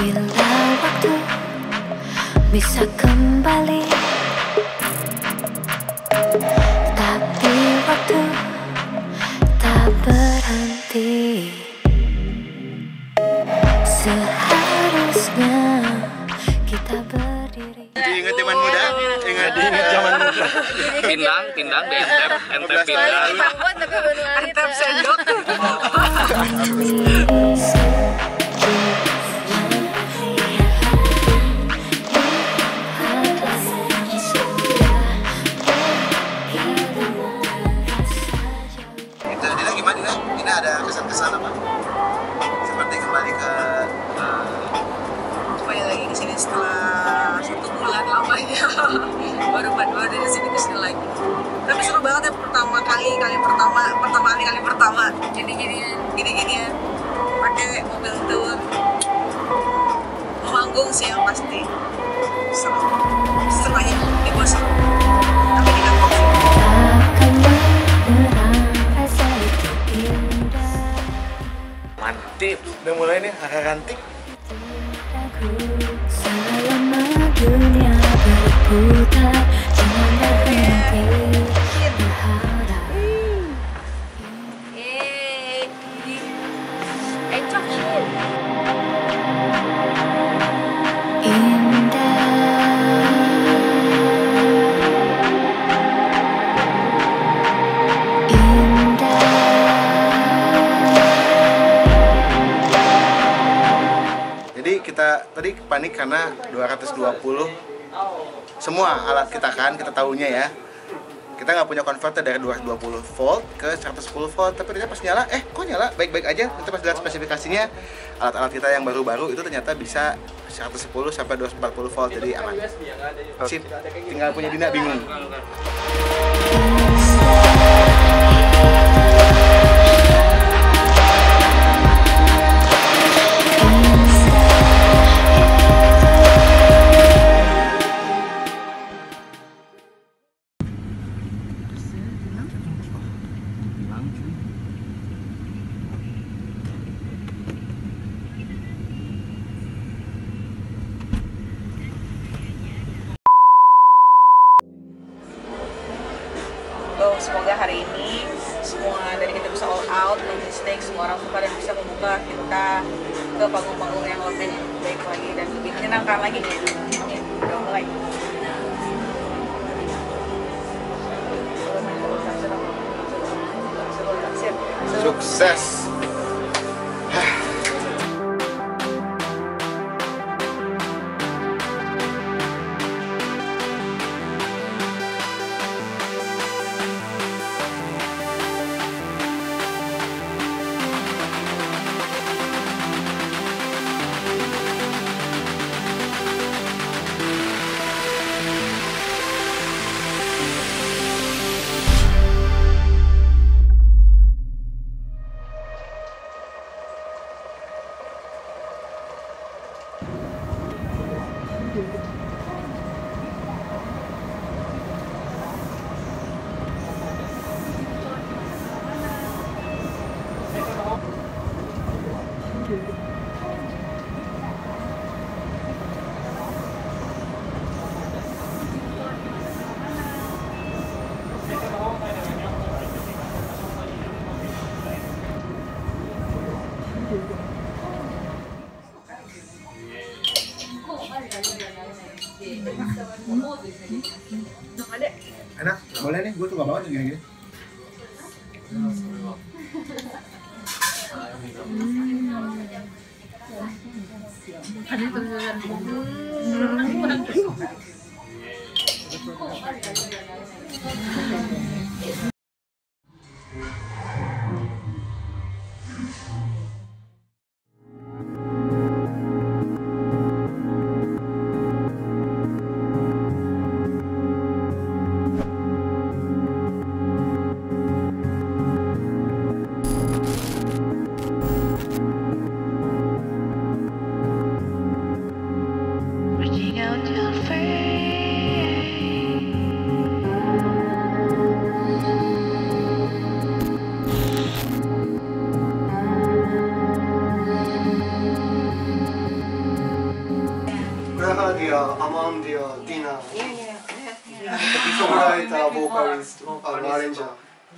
Bila waktu bisa kembali, tapi waktu tak berhenti. Seharusnya kita berdiri. Ingat zaman muda, ingat zaman muda. Pindang di Entep pindang. Entep sendok. Ada kesan-kesan apa? Seperti kembali ke kembali lagi ke sini setelah 1 bulan lamanya. Baru dari sini ke sini lagi. Tapi seru banget ya, pertama kali. Gini-ginian pakai mobil tour. Manggung sih yang pasti. Seru aja, bosan. Tapi di kampung mantip, udah mulai nih hara-rantik. Tadi panik karena 220 semua alat kita kan, kita tahunya ya. Kita nggak punya konverter dari 220 volt ke 110 volt, tapi ternyata pas nyala, kok nyala? Baik-baik aja. Nanti pas lihat spesifikasinya, alat-alat kita yang baru-baru itu ternyata bisa 110 sampai 240 volt, jadi aman. Sip, tinggal punya Dina bingung. Semoga hari ini semua dari kita bisa all out, non-mistake, semua orang suka dan bisa membuka kita ke panggung-panggung yang lebih baik lagi dan lebih menyenangkan lagi. Oke, udah mulai. Sukses! Enak, boleh nih, gue tuh gak banget yang gini-gini. Out to free. かりです。あ、マーレンジャー。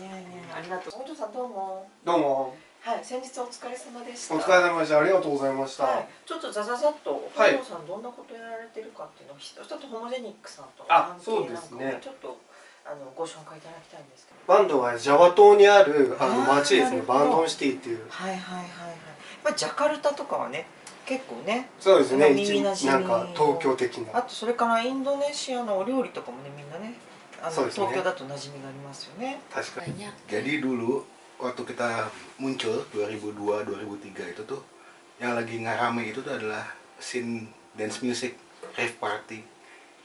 いやいや、ありがとう。お嬢さんどうも。どうも。はい、先日お疲れ様でした。お疲れ様でした。ありがとうございました。はい、ちょっとざざざっと、お嬢さんどんなことやられてるかっていうのを、ちょっとホモジェニックさんと関係なんかね、ちょっとご紹介いただきたいんですけど。バンドはジャワ島にある町ですね。バンドンシティっていう。はいはいはいはい。まあジャカルタとかはね。結構ね、そうですね、なんか東京的な、あとそれからインドネシアのお料理とかもね、みんなね、東京だと馴染みがありますよね。確かに。Jadi dulu waktu kita muncul 2002-2003 itu tuh yang lagi ngerame itu tuh adalah scene dance music, rave party.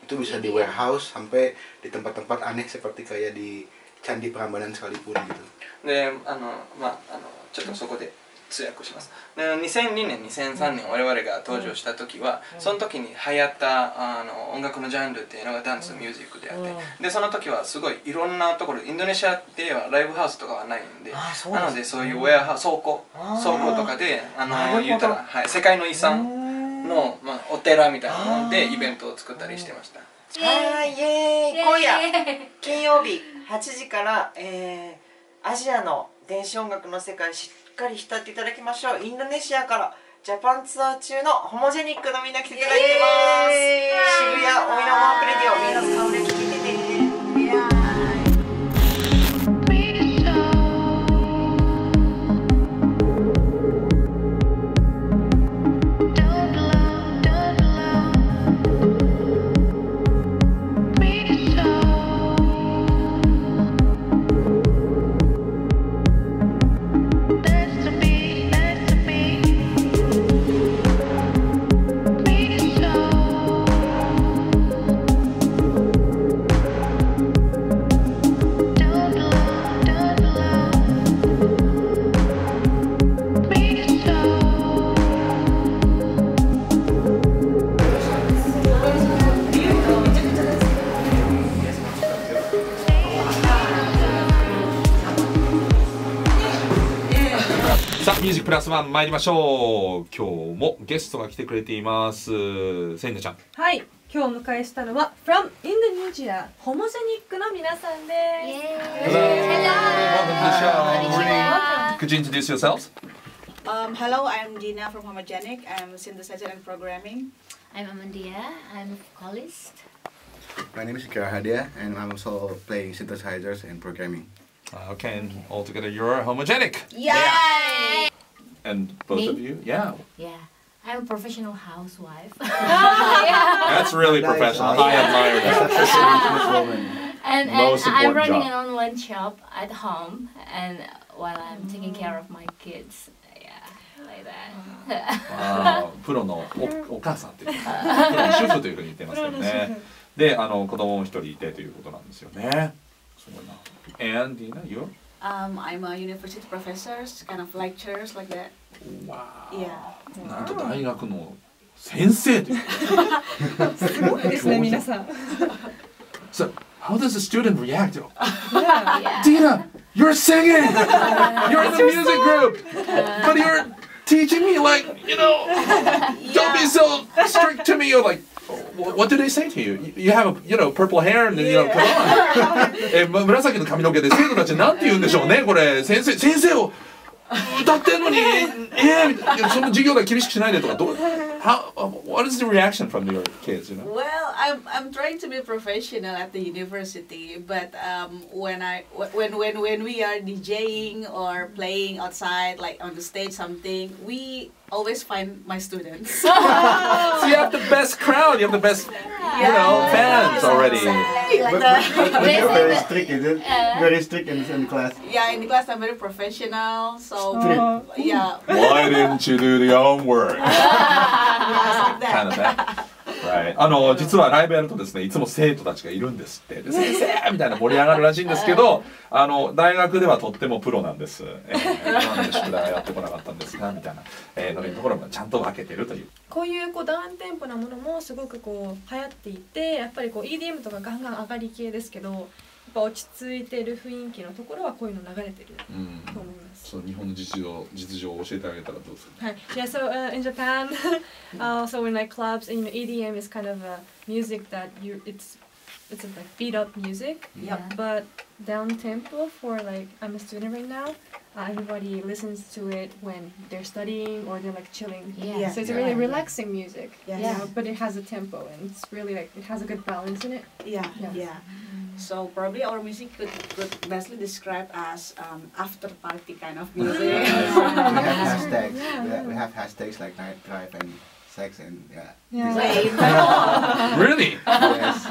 Itu bisa di warehouse sampai di tempat-tempat aneh seperti kayak di Candi Prambanan sekalipun gitu. Dan ちょっとそこで通訳します。2002年、2003年我々が登場した時は、その時に流行った音楽のジャンルっていうのがダンスミュージックであって、でその時はすごいいろんなところ、インドネシアではライブハウスとかはないんで、なのでそういうウェアハウス、倉庫とかで言ったら、はい、世界の遺産のまあお寺みたいなのでイベントを作ったりしてました。はい、イエーイ。今夜金曜日8時からアジアの電子音楽の世界しっかり浸っていただきましょう。インドネシアからジャパンツアー中のホモジェニックのみんな来ていただいてます。渋谷おみのマープレディオ、みんな顔で聞いててね。Music Plus One参りましょう。今日もゲストが来てくれています。セイナちゃん。はい。今日お迎えしたのは From Indonesia Homogenic の皆さんです。Hello. Hello. Could you introduce yourselves? Hello, I'm Dina from Homogenic. I'm synthesizer and programming. I'm Amandia. I'm a vocalist. My name is Kira Hadia, and I'm also playing synthesizers and programming. Okay, and all together you're homogenic. Yeah. And both of you, yeah. Yeah, I'm a professional housewife. That's really professional. I admire that. And I'm running an online shop at home, and while I'm taking care of my kids, yeah, like that. Wow, プロのお母さんというか、プロの主婦というふうに言ってますよね。で、子供も一人いてということなんですよね。すごいな。And Dina, you? I'm a university professor, kind of lectures like that. Wow. Yeah. なんと大学の先生という。すごいですね、皆さん。So how does a student react? Dina, you're singing. You're in the music group, but you're teaching me like, you know, don't be so strict to me. You're like. What do they say to you? You have, you know, purple hair, and then, you know, come on. 紫の髪の毛で生徒たちなんて言うんでしょうね。これ先生を歌ってんのに、その授業が厳しくしないでとかどう。How? What is the reaction from your kids? You know? Well, I'm trying to be professional at the university, but when we are DJing or playing outside, like on the stage, something, we always find my students. So you have the best crowd. You have the best, you know, fans already. But you're very strict, is it? Very strict in class. Yeah, in class I'm very professional. So yeah. Why didn't you do the homework? Kind of that. Right. 実はライブやるとですね、いつも生徒たちがいるんですって。先生みたいな盛り上がるらしいんですけど、大学ではとってもプロなんです。なんで宿題やってこなかったんですかみたいな、のところもちゃんと分けてるという。こういうダウンテンポなものもすごく流行っていて、やっぱりEDM とかガンガン上がり系ですけど、やっぱ落ち着いてる雰囲気のところはこういうの流れてると思います。So, Japanese実情を教えてあげたらどうする？ Yeah, so in Japan, also in like clubs, and EDM is kind of a music that it's it's a like beat up music, yeah. But down tempo for like, I'm a student right now, everybody listens to it when they're studying or they're like chilling. Yeah. Yeah. So it's a really relaxing music, yes. Yeah. But it has a tempo and it's really like, it has a good balance in it. Yeah, yeah. Yeah. So probably our music could best describe as after party kind of music. Yeah. Yeah. We have hashtags, yeah. We have hashtags like night drive and sex and yeah. Wait. Really? Yes.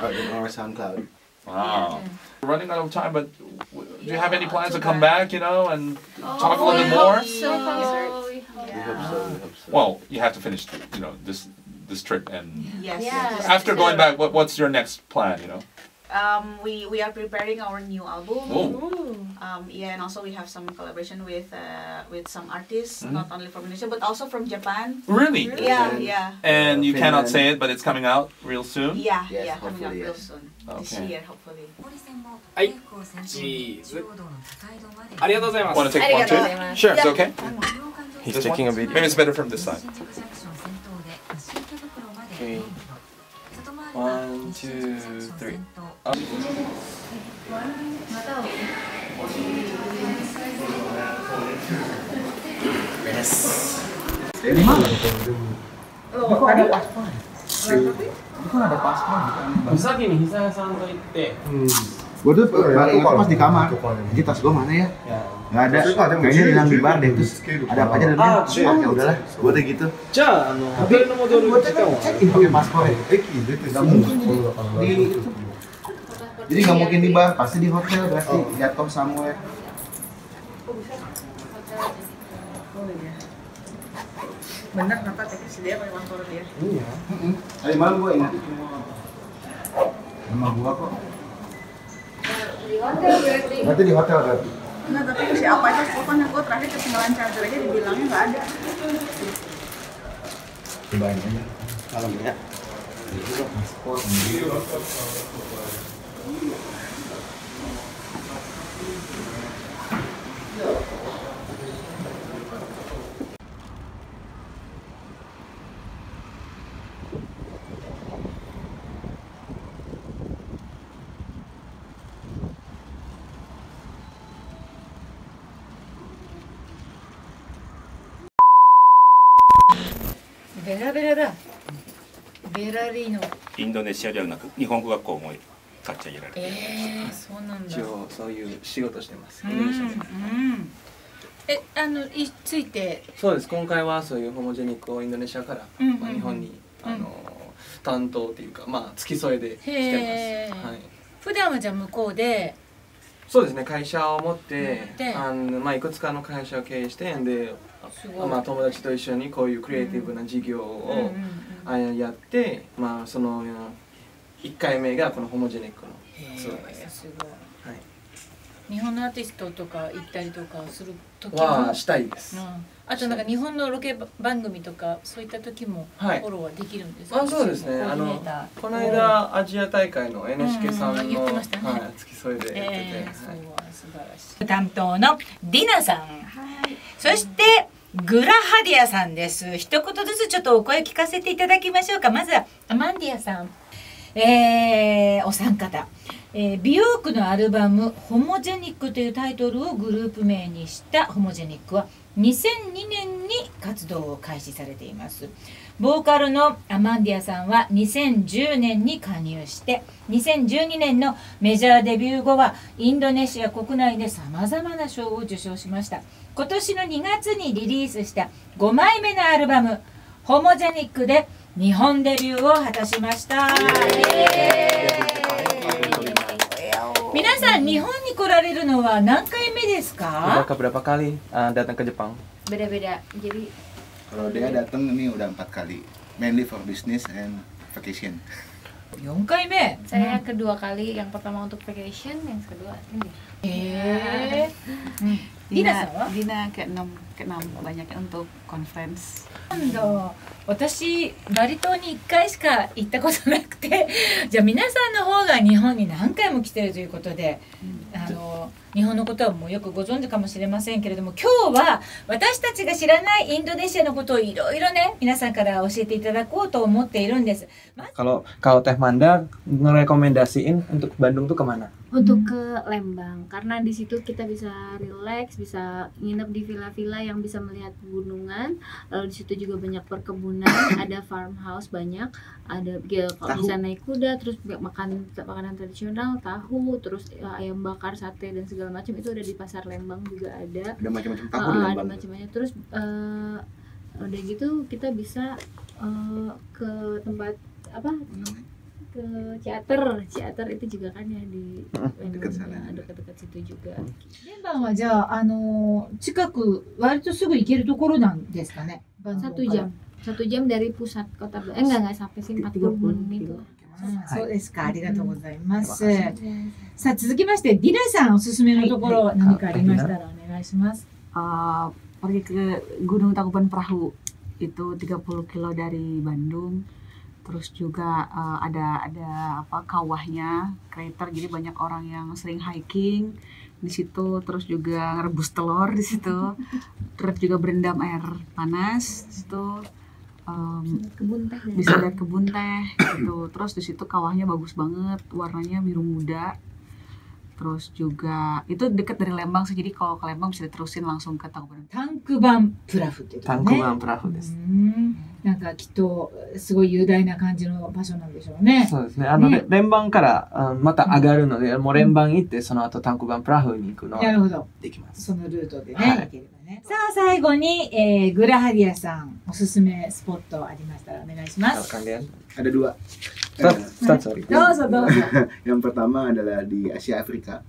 On our SoundCloud. Wow. Yeah. We're running out of time, but do you have any plans to come back, you know, and talk a little bit more? So. Yeah. We hope so. We hope so. Well, you have to finish, you know, this trip and yes. After going back, what's your next plan, you know? We are preparing our new album. Ooh. Yeah, and also we have some collaboration with some artists, not only from Indonesia but also from Japan. Really? Yeah, yeah. And you cannot say it, but it's coming out real soon. Yeah, yes, yeah, coming out real soon. Okay. This year, hopefully. はい、チーズ。ありがとうございます。Want to take one too? Sure, it's okay. He's taking a video. Maybe it's better from this side. Okay. 1, 2, 3. Yes. Dari mana? Kok ada paspor? Bukan ada paspor. Bisa gini, bisa santai teh. Gue tuh baru pas di kamar, jadi tas gue mana ya? Nggak ada, kayaknya hilang di bar deh, terus ada apa aja dan ya udahlah, gue tuh gitu. Tapi gue tuh cekin pakai paspor ya. Nggak mungkin jadi nggak mungkin di bar, pasti di hotel, pasti jatuh somewhere. Bener kenapa teknis dia pakai paspor dia? Iya. Tadi malam gue ingat sama gue kok. Di hotel berarti. Berarti di hotel berarti. Nah, tapi si apa itu pokoknya gue terakhir ketinggalan charger aja dibilangnya nggak ada. Cobain aja. Kalau enggak. Paspor.ベラベラだ。ベラリーのインドネシアではなく日本語学校も立ち上げられています。そうなんだ。一応そういう仕事してます。インドネシアで。ついて。そうです。今回はそういうホモジェニックをインドネシアから日本に担当というかまあ付き添いでしてます。はい。普段はじゃあ向こうで。そうですね。会社を持ってまあいくつかの会社を経営してで。まあ友達と一緒にこういうクリエイティブな事業をやってまあその1回目がこのホモジェニックのツアーです。日本のアーティストとか行ったりとかする時はしたいです。あとなんか日本のロケ番組とかそういった時もフォローはできるんですか。そうですね。この間アジア大会の NHK さんの付き添いでやってて。担当のDinaさん、そしてKira Hadiaさんです。一言ずつちょっとお声聞かせていただきましょうか。まずはAmandiaさん、お三方。美容区のアルバム「ホモジェニック」というタイトルをグループ名にしたホモジェニックは2002年に活動を開始されています。ボーカルのアマンディアさんは2010年に加入して2012年のメジャーデビュー後はインドネシア国内でさまざまな賞を受賞しました。今年の2月にリリースした5枚目のアルバム「ホモジェニック」で日本デビューを果たしました。皆さん日本に来られるのは何回目ですか？Berapa kali datang ke Jepang? Beda-beda. Jadi kalau dia datang ini udah 4 kali. Mainly for business and vacation. 4回目. Saya kedua kali. Yang pertama untuk vacation, yang kedua ini. Dina ke-6 banyaknya untuk conference. 私バリ島に1回しか行ったことなくてじゃあ皆さんの方が日本に何回も来てるということで日本のことはもうよくご存知かもしれませんけれども、今日は私たちが知らないインドネシアのことをいろいろね、皆さんから教えていただこうと思っているんです。Kalau Teh Manda ngerekomendasiin untuk Bandung tuh kemana? Untuk ke Lembang, karena di situ kita bisa relax, bisa nginep di villa-villa yang bisa melihat pegunungan. Lalu di situ juga banyak perkebunan, ada farmhouse banyak, ada kalau bisa naik kuda, terus makan makanan tradisional, tahu, terus ayam bakar, sate dan segala macam itu ada di pasar Lembang juga ada. Ada macam-macam tahu di Lembang. Ada macam-macamnya. Terus udah gitu kita bisa ke tempat apa? Ke Ciater itu juga kan ya di dekat-dekat situ juga. Lembang wa ja chikaku warito sugu ikeru tokoro nan desu ka ne? 1 jam dari pusat kota. Enggak sampai sih 40 menit. So desu ka. Arigatou gozaimasu. Sa tsuzukimashite Dina-san osusume no tokoro nanika arimashita ra onegai shimasu. Pergi ke Gunung Tangkuban Perahu. Itu 30 kilo dari Bandung. Terus juga ada apa kawahnya, crater, jadi banyak orang yang sering hiking di situ, terus juga ngerebus telur di situ, terus juga berendam air panas di situ, bisa lihat kebun teh gitu. Terus di situ kawahnya bagus banget, warnanya biru muda. Terus juga itu dekat dari Lembang sih, jadi kalau ke Lembang bisa diterusin langsung ke Tangkuban Perahu. Tangkuban Perahu desu. なんかきっとすごい雄大な感じの場所なんでしょうね。そうですね。連番からまた上がるので、もう連番行ってその後タンクバンプラフに行くのができます。そのルートでね、行ければね。さあ最後に、グラハディアさんおすすめスポットありましたらお願いします。Ada dua. Yang pertama adalah di Asia Afrika.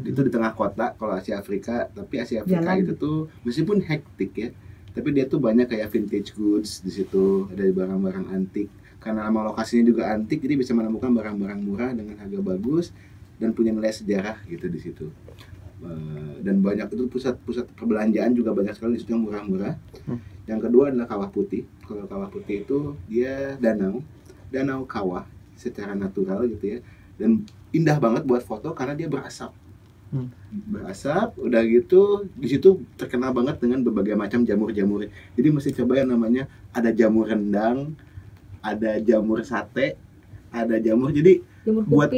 Itu di tengah kota kalau Asia Afrika, tapi Asia Afrika itu tuh meskipun hektik ya. Tapi dia tuh banyak kayak vintage goods di situ, ada barang-barang antik. Karena nama lokasinya juga antik, jadi bisa menemukan barang-barang murah dengan harga bagus dan punya nilai sejarah gitu di situ. Dan banyak itu pusat-pusat perbelanjaan juga banyak sekali di situ yang murah-murah. Yang kedua adalah Kawah Putih. Kalau Kawah Putih itu dia danau kawah secara natural gitu ya. Dan indah banget buat foto karena dia berasap, udah gitu di situ terkenal banget dengan berbagai macam jamur-jamur. Jadi mesti coba yang namanya ada jamur rendang, ada jamur sate, ada jamur. Jadi buat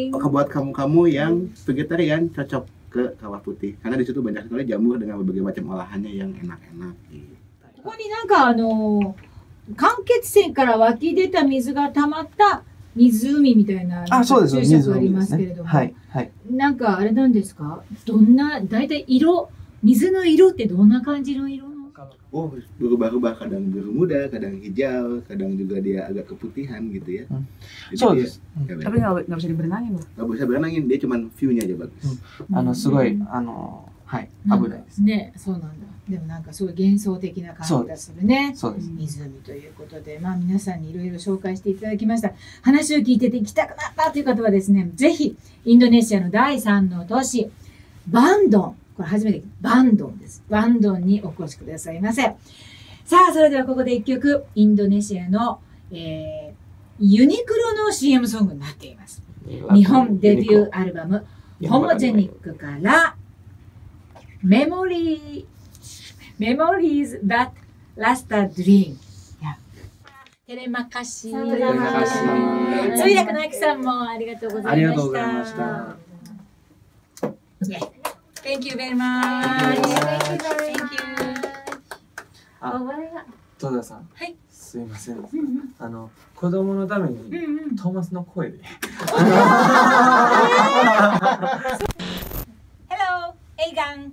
kamu-kamu yang vegetarian cocok ke Kawah Putih karena di situ banyak sekali jamur dengan berbagai macam olahannya yang enak-enak. Ini naka 湖みたいな注釈ありますけれども、なんかあれなんですか？どんな大体色、水の色ってどんな感じの色の？Oh, berubah-ubah, kadang biru muda, kadang hijau, kadang juga dia agak keputihan gitu ya. Tapi nggak bisa diberenangin loh. Nggak bisa berenangin, dia cuma view-nya aja bagus. すごいはい、危ないですね。そうなんだ。でもなんかすごい幻想的な感じがするね。湖ということで、まあ皆さんにいろいろ紹介していただきました。話を聞いてて行きたくなったという方はですね、ぜひインドネシアの第3の都市バンドン、これ初めてバンドンです。バンドンにお越しくださいませ。さあそれではここで一曲インドネシアの、ユニクロの CM ソングになっています。日本デビューアルバムHomogenicから。Memories that last a dream. Yeah. Terima kasih. Terima kasih. Sudah Aki-san mo arigatou gozaimashita. Yeah. Thank you very much. Thank you. Toda-san. Hai. すいません。子供のためにトーマスの声で。Hello, Egan.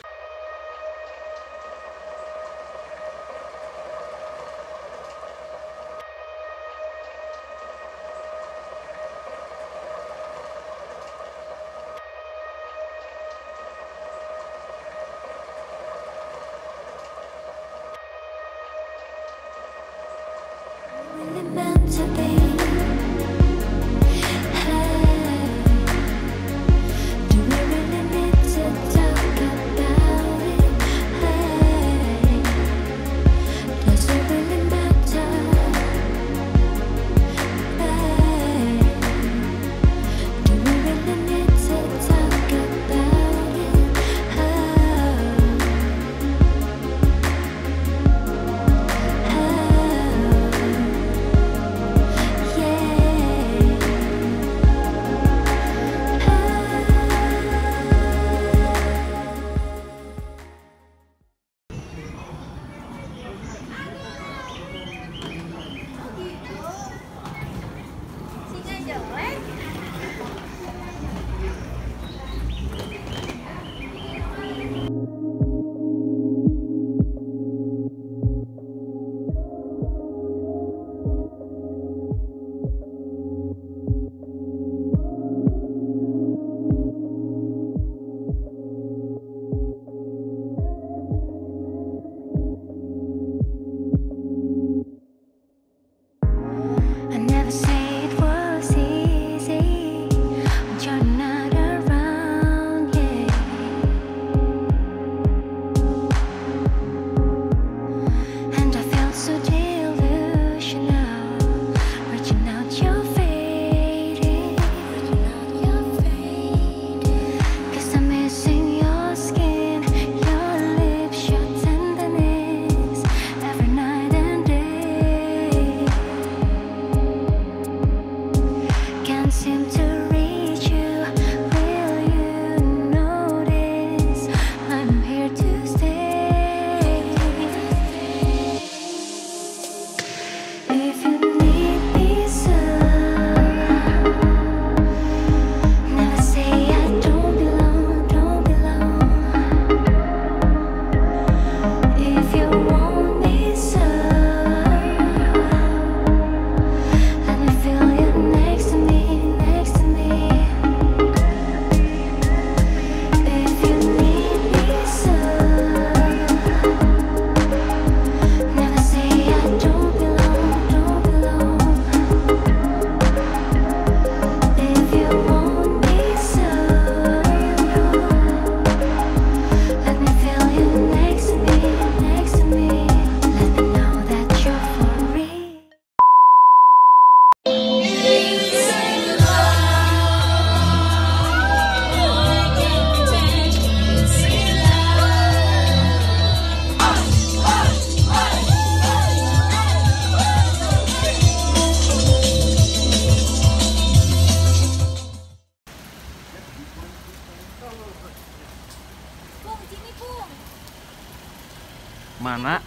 Kamana?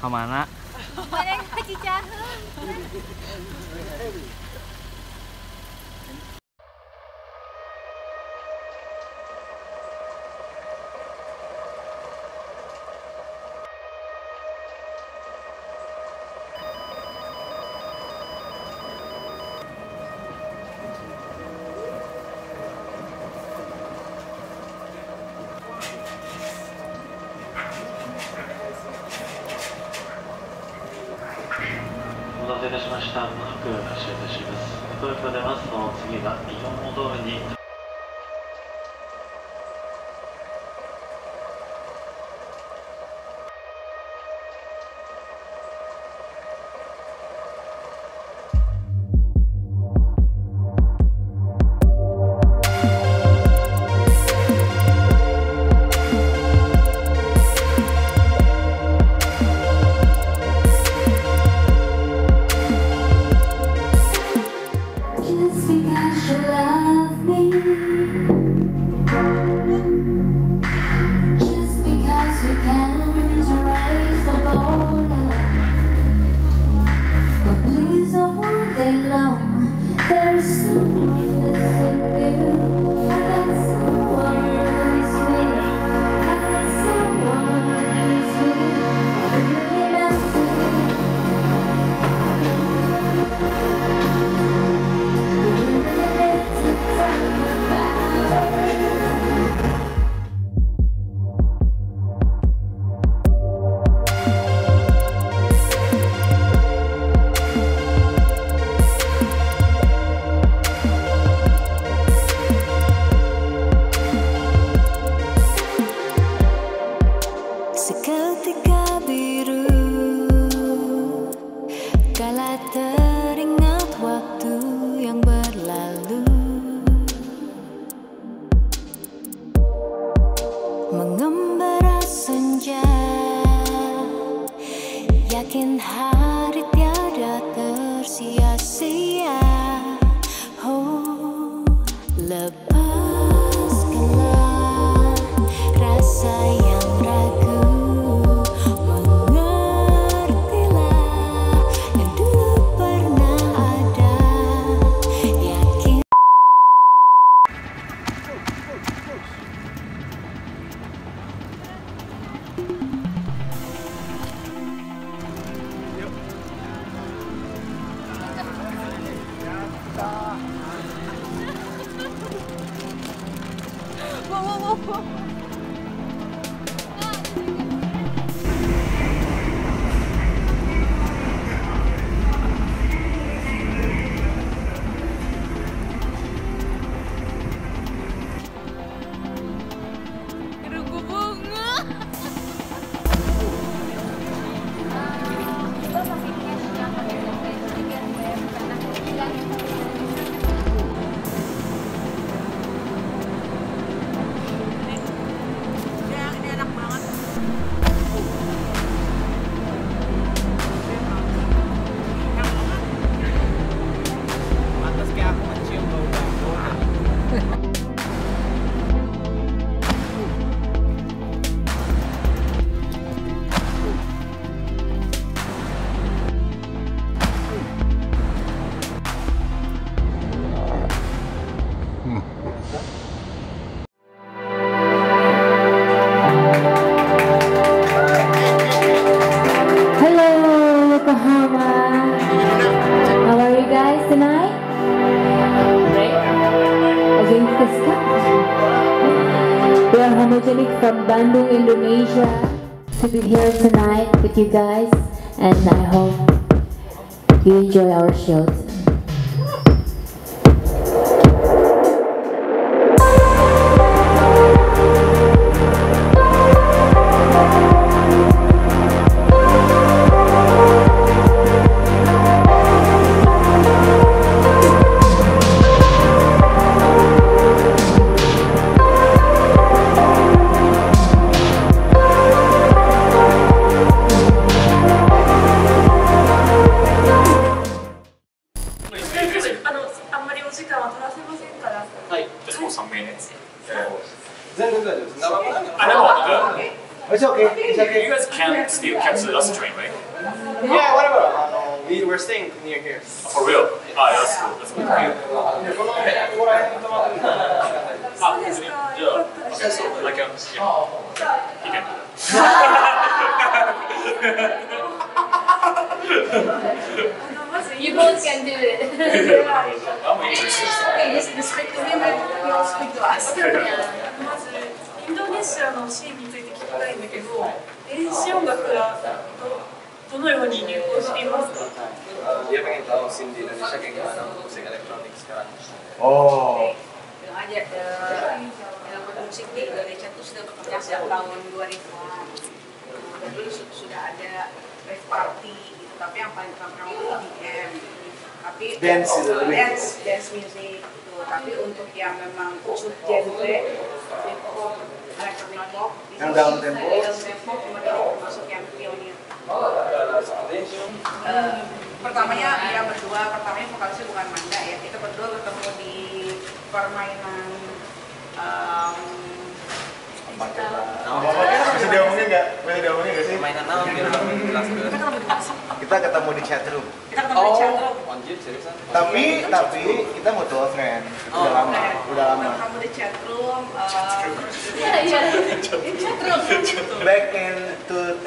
Kamana? From Bandung, Indonesia, to be here tonight with you guys, and I hope you enjoy our shows. It's okay. It's okay. You guys can't still catch the last train, right? Yeah, whatever. We're staying near here. Oh, for real? Yeah. Ah, that's cool. That's cool. Okay, so like he can do that. You both can do it. Okay, just speak to him and he'll speak to us. Yeah. インドネシアのシーンについて聞きたいんだけど、電子音楽はどのように流行していますか? Dia pengen tahu scene di Indonesia kayak gimana musik elektronik sekarang. Oh. Ajak musik di Indonesia itu sudah berkembang sejak tahun 2000-an. Dulu sudah ada rave party gitu, tapi yang paling terkenal itu EDM. Tapi dance music gitu. Tapi untuk yang memang genre yang dalam tempo, termasuk yang pionir. Pertamanya dia berdua, pertamanya vokalisnya bukan Manda ya. Kita berdua ketemu di permainan. Bisa diomongin nggak sih? Permainan apa? Kita ketemu di chatroom. Tapi kita mutual friend. Udah lama. Kamu di chatroom. Back in 2000.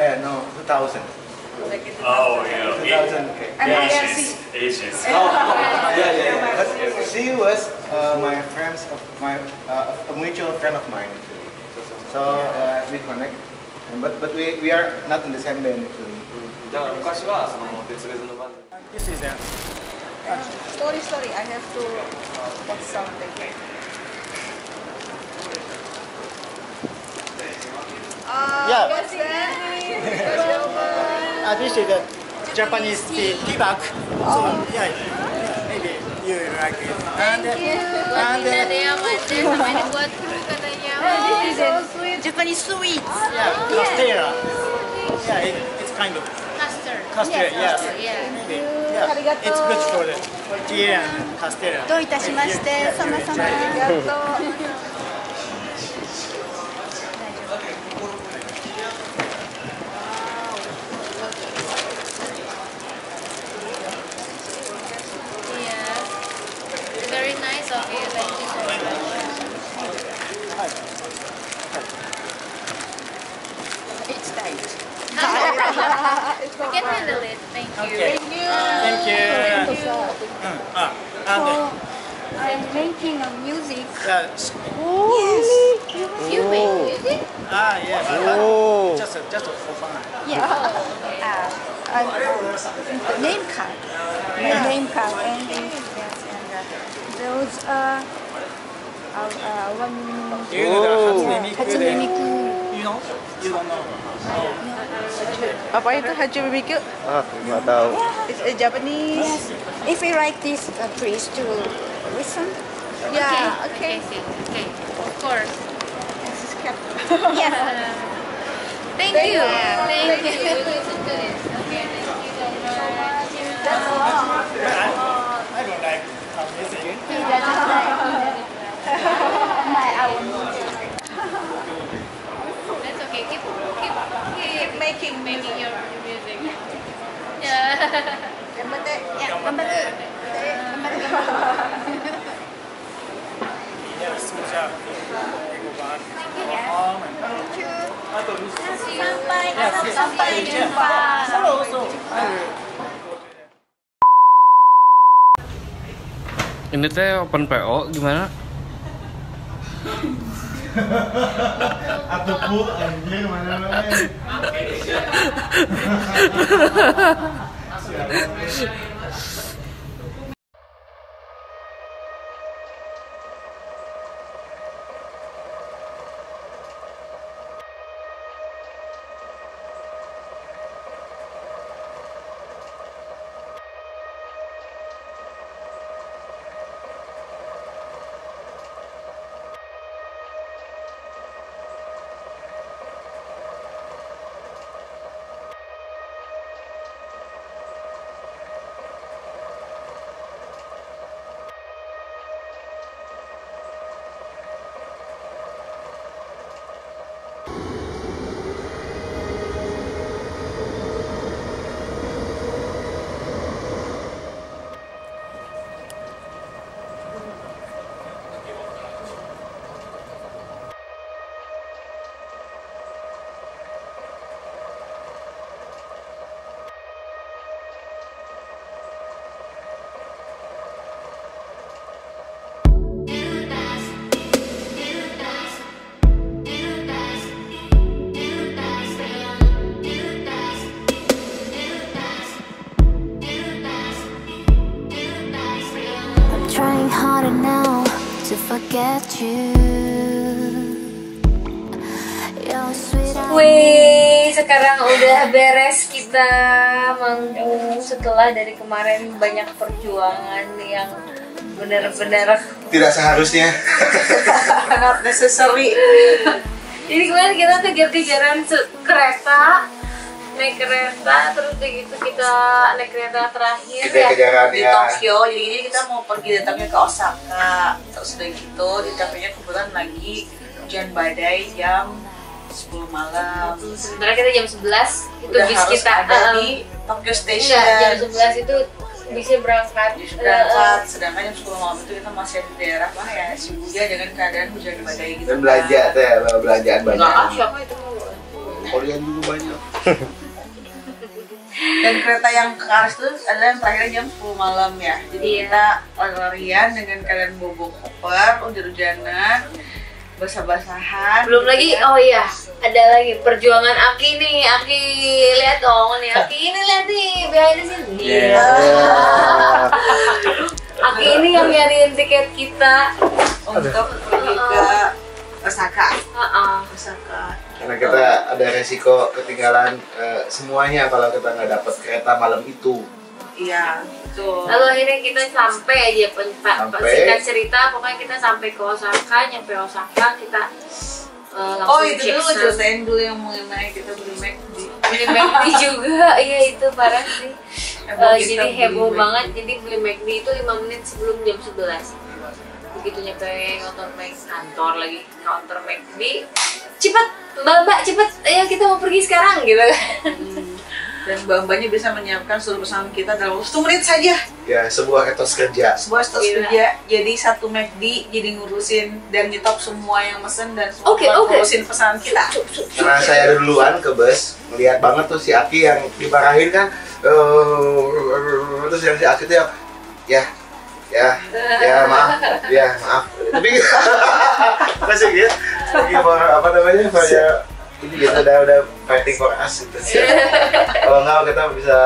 Oh yeah. 2000. Asians. Yeah. She was a mutual friend of mine. So we connect. But we are not in the same band actually. This is that. Sorry, I have to watch something. Yeah. This is the Japanese tea bag. Oh. So, yeah, maybe you like it. Thank you. This is so sweet. Japanese sweets. Yeah. Castella. Yeah, it's kind of. Custard, yes. Yeah. It's good for the tea and castella. Yeah. Very nice of you. Thank you. I can handle it. Thank you. Okay. Thank you. I'm making a music. Yes. You make music? Yeah. Just for fun. Yeah. Name card. And those are one. Hatsune Miku. You don't know. Apa itu Hatsune Miku? Nggak tahu. It's a Japanese. If we write this, please to listen. Yeah. Okay. Of course. This is Captain. Yes. Thank you. Okay. Thank you so much. That's all. I don't like music. He doesn't like. I won't. Keep making your music. Yeah. Sampai jumpa. Ini teh open PO gimana? Atuh anjir mana-mana. trying harder now to forget you. Wih, sekarang udah beres kita manggung setelah dari kemarin banyak perjuangan yang benar-benar tidak seharusnya. Sangat necessary. Jadi kemarin kita kejar-kejaran kereta, naik kereta, terus begitu kita naik kereta terakhir ya, di Tokyo. Jadi kita mau pergi datangnya ke Osaka, terus udah gitu di Tokyo kebetulan lagi hujan badai jam 10 malam. Sebenarnya kita jam 11 itu bis kita ada di Tokyo Station. Jam 11 itu bisa berangkat, sedangkan jam 10 malam itu kita masih di daerah mana ya, Shibuya dengan keadaan hujan badai gitu. Dan belanja tuh ya, belanjaan banyak. Enggak, siapa itu kalian juga banyak. Dan kereta yang ke Ars itu adalah yang terakhir jam 10 malam ya. Jadi kita lari-larian dengan keadaan bobo koper, hujan-hujanan, basah-basahan. Belum lagi, oh iya, ada lagi perjuangan Aki nih. Aki lihat dong nih, Aki ini lihat nih, behind the scene. Yeah. Aki ini yang nyariin tiket kita untuk pergi ke Osaka. Osaka. Karena kita ada resiko ketinggalan semuanya kalau kita nggak dapat kereta malam itu. Iya, betul. Lalu akhirnya kita sampai aja, singkat cerita pokoknya kita sampai ke Osaka, nyampe Osaka kita langsung itu dulu ceritain dulu yang mengenai kita beli McD juga, iya itu parah sih. Jadi heboh banget, jadi beli McD itu 5 menit sebelum jam 11. Begitu nyampe kantor McD, cepet mbak cepet, ayo kita mau pergi sekarang gitu kan. Dan mbak-mbaknya bisa menyiapkan seluruh pesanan kita dalam 1 menit saja. Ya, sebuah etos kerja. Sebuah etos kerja. Jadi satu McD jadi ngurusin dan nyetop semua yang mesen dan semua ngurusin pesanan kita. Karena saya duluan ke bus, melihat banget tuh si Aki yang dibarahin kan. Terus yang si Aki tuh ya maaf. Tapi masih gitu. Ini kita udah fighting for us gitu. Kalau nggak kita bisa.